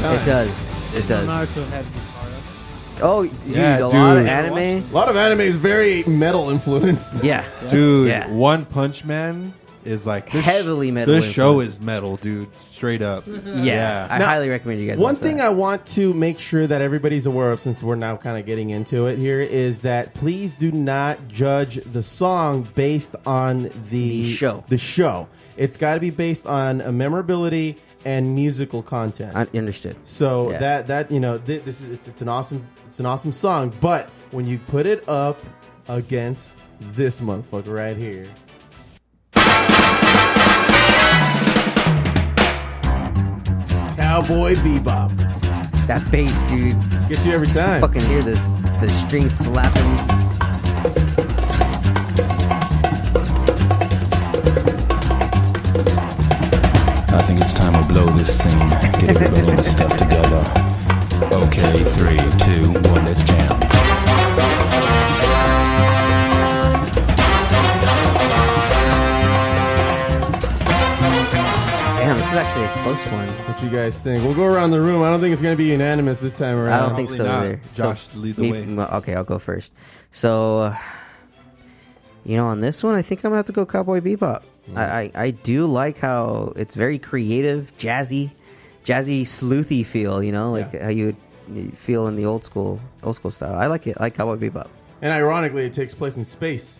It does. It does. Oh, dude, yeah, a lot of anime. A lot of anime is very metal influenced. Yeah. Dude, yeah. One Punch Man is like heavily metal. This show is metal, dude. Straight up. Yeah. I highly recommend you guys watch that. One thing I want to make sure that everybody's aware of, since we're now kind of getting into it here, is that please do not judge the song based on the show. The show. It's got to be based on a memorability and musical content. I understood. So yeah. that you know, this is it's an awesome song, but when you put it up against this motherfucker right here. Cowboy Bebop. That bass, dude. Gets you every time. You fucking hear this, the string slapping. I think it's time to blow this scene. Get everybody and stuff together. Okay, 3, 2, 1, let's jam. This is actually a close one. What you guys think? We'll go around the room. I don't think it's going to be unanimous this time around. I don't think so either. Josh, lead the way. Okay, I'll go first. So, you know, on this one, I think I'm going to have to go Cowboy Bebop. Yeah. I do like how it's very creative, jazzy, sleuthy feel, you know, like how you would feel in the old school style. I like it. I like Cowboy Bebop. And ironically, it takes place in space.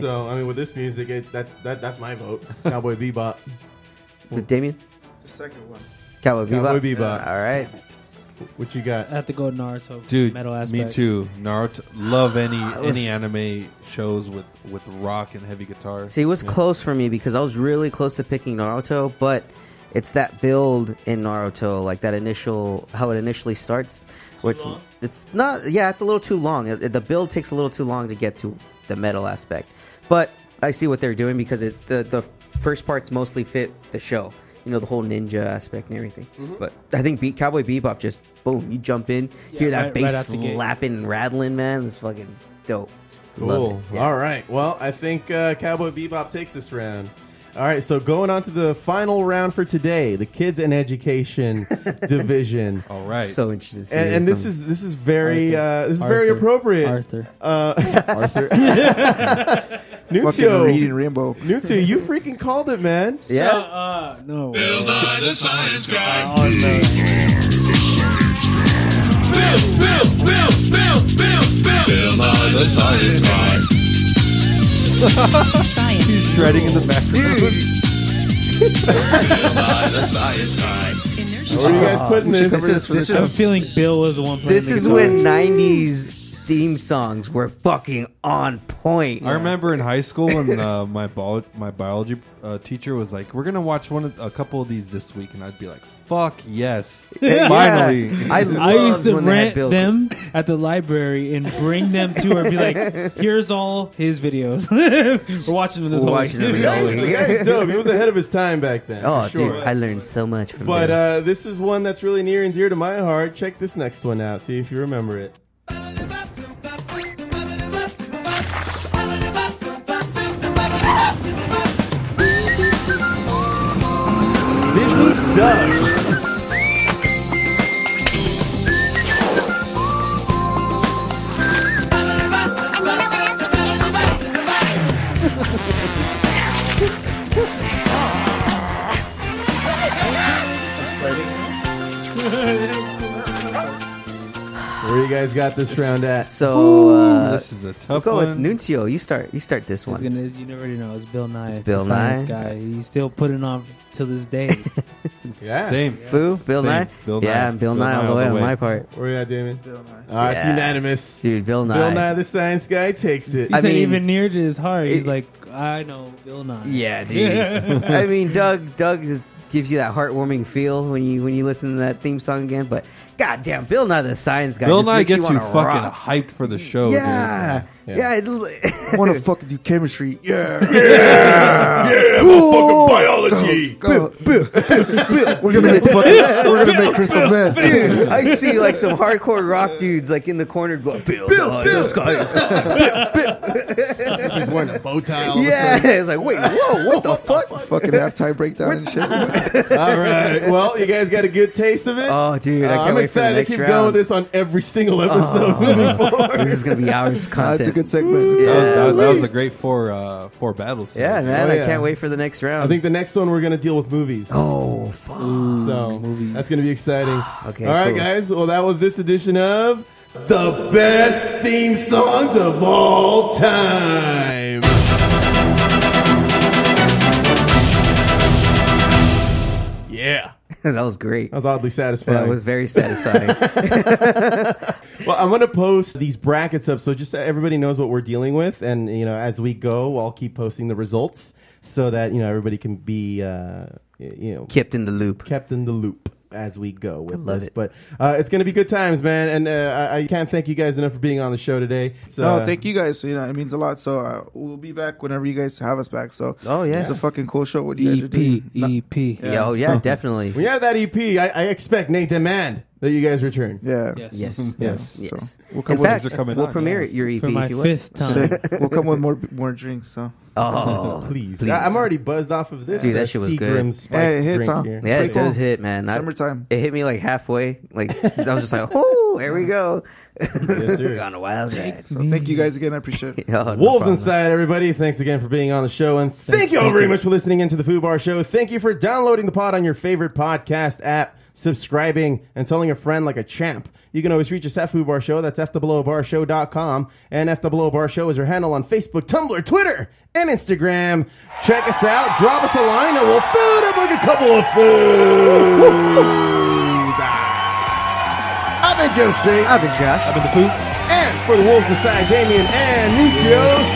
So, I mean, with this music, that's my vote. Cowboy Bebop. With Damien? The second one. Cowboy Bebop. All right. What you got? I have to go Naruto. Dude, metal aspect. Me too. Naruto. Love any anime shows with rock and heavy guitar. See, it was close for me because I was really close to picking Naruto, but it's that build in Naruto, like that initial, how it initially starts. Where it's not, yeah, it's a little too long. The build takes a little too long to get to the metal aspect. But I see what they're doing because the first parts mostly fit the show, you know, the whole ninja aspect and everything. Mm-hmm. But I think Cowboy Bebop just boom, you jump in, hear that bass slapping and rattling, man. It's fucking dope. Cool. Love it. Yeah. All right. Well, I think Cowboy Bebop takes this round. All right. So going on to the final round for today, the kids and education division. All right. So interesting. And this is very very appropriate. Arthur. Nunzio, reading Rainbow. Nunzio, you freaking called it, man. Yeah. No. Bill Nye the Science Guy. Bill Nye the Science Guy. Science. He's shredding in the background. Bill Nye the Science Guy. Where are you guys putting this? This is, I'm feeling Bill is the one playing. This is when 90s theme songs were fucking on point. I remember in high school when my biology teacher was like, "We're gonna watch a couple of these this week," and I'd be like, "Fuck yes!" Finally, I used to rent them at the library and bring them to her and be like, "Here's all his videos. We're watching them this week." That's dope. He was ahead of his time back then. Oh, sure. Dude, I learned so much from. But this is one that's really near and dear to my heart. Check this next one out. See if you remember it. Doug. Where you guys got this round at? So this is a tough one. Go with Nunzio. You start this one. You never really know. It's Bill Nye. It's Bill Nye. Guy. He's still putting on to this day. Yeah. Same. Foo, Bill Nye. Yeah, Bill Nye all the way on my part. Where you at, Damon? Bill Nye. All right, it's unanimous. Dude, Bill Nye. Bill Nye the Science Guy takes it. He's not even near to his heart. He's like, I know Bill Nye. Yeah, dude. I mean, Doug just gives you that heartwarming feel when you listen to that theme song again, but goddamn, Bill Nye the Science Guy. Bill Nye gets you fucking hyped for the show, dude. Yeah. It was like want to fucking do chemistry. Yeah. Fucking biology. Go. We're gonna make crystal meth. Dude, I see like some hardcore rock dudes like in the corner going, Bill. Bill. He's wearing a bow tie. Yeah, it's like, wait, whoa, what the fuck? Fucking halftime breakdown and shit. All right, well, you guys got a good taste of it. Oh, dude, I can't I'm wait excited for the next to keep round. Going with this on every single episode moving forward. This is gonna be hours of content. That's a good segment. Yeah. That was a great four battles. Yeah, man, I can't wait for the next round. I think the next one we're gonna deal with movies. Oh, fuck! So movies. That's gonna be exciting. Okay, all right, cool. Guys. Well, that was this edition of the best theme songs of all time. Yeah. That was great. That was oddly satisfying. That was very satisfying. Well, I'm going to post these brackets up so just so everybody knows what we're dealing with. And, you know, as we go, I'll keep posting the results so that, you know, everybody can be, kept in the loop. Kept in the loop as we go with this. It. But it's going to be good times, man. And I can't thank you guys enough for being on the show today. So, no, thank you guys. You know, it means a lot. So we'll be back whenever you guys have us back. So it's a fucking cool show. What do you EP. Yeah. Oh, yeah, definitely. When you have that EP, I expect Nate Demand. That you guys return. Yeah. Yes. So we'll come in fact, we'll premiere your EP. For my fifth time. We'll come with more drinks. So. Oh, please. I'm already buzzed off of this. Dude, that shit was good. It hits, huh? Yeah, it does hit, man. Summertime. It hit me like halfway. Like I was just like, oh, here we go. Yes, sir. Gone a wild ride. So thank you guys again. I appreciate it. Wolves Inside, everybody. Thanks again for being on the show. And thank you all very much for listening into the Foo Bar Show. Thank you for downloading the pod on your favorite podcast app. Subscribing and telling a friend like a champ. You can always reach us at Foo Bar Show. That's foobarshow.com. And Foo Bar Show is our handle on Facebook, Tumblr, Twitter, and Instagram. Check us out. Drop us a line and we'll food up like a couple of foods. I've been Jose. I've been Josh. I've been the Foo. And for the Wolves Inside, Damien and Nunzio.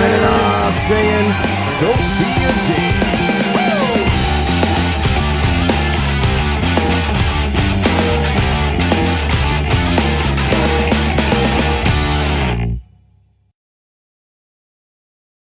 Signing off saying, don't be a dick.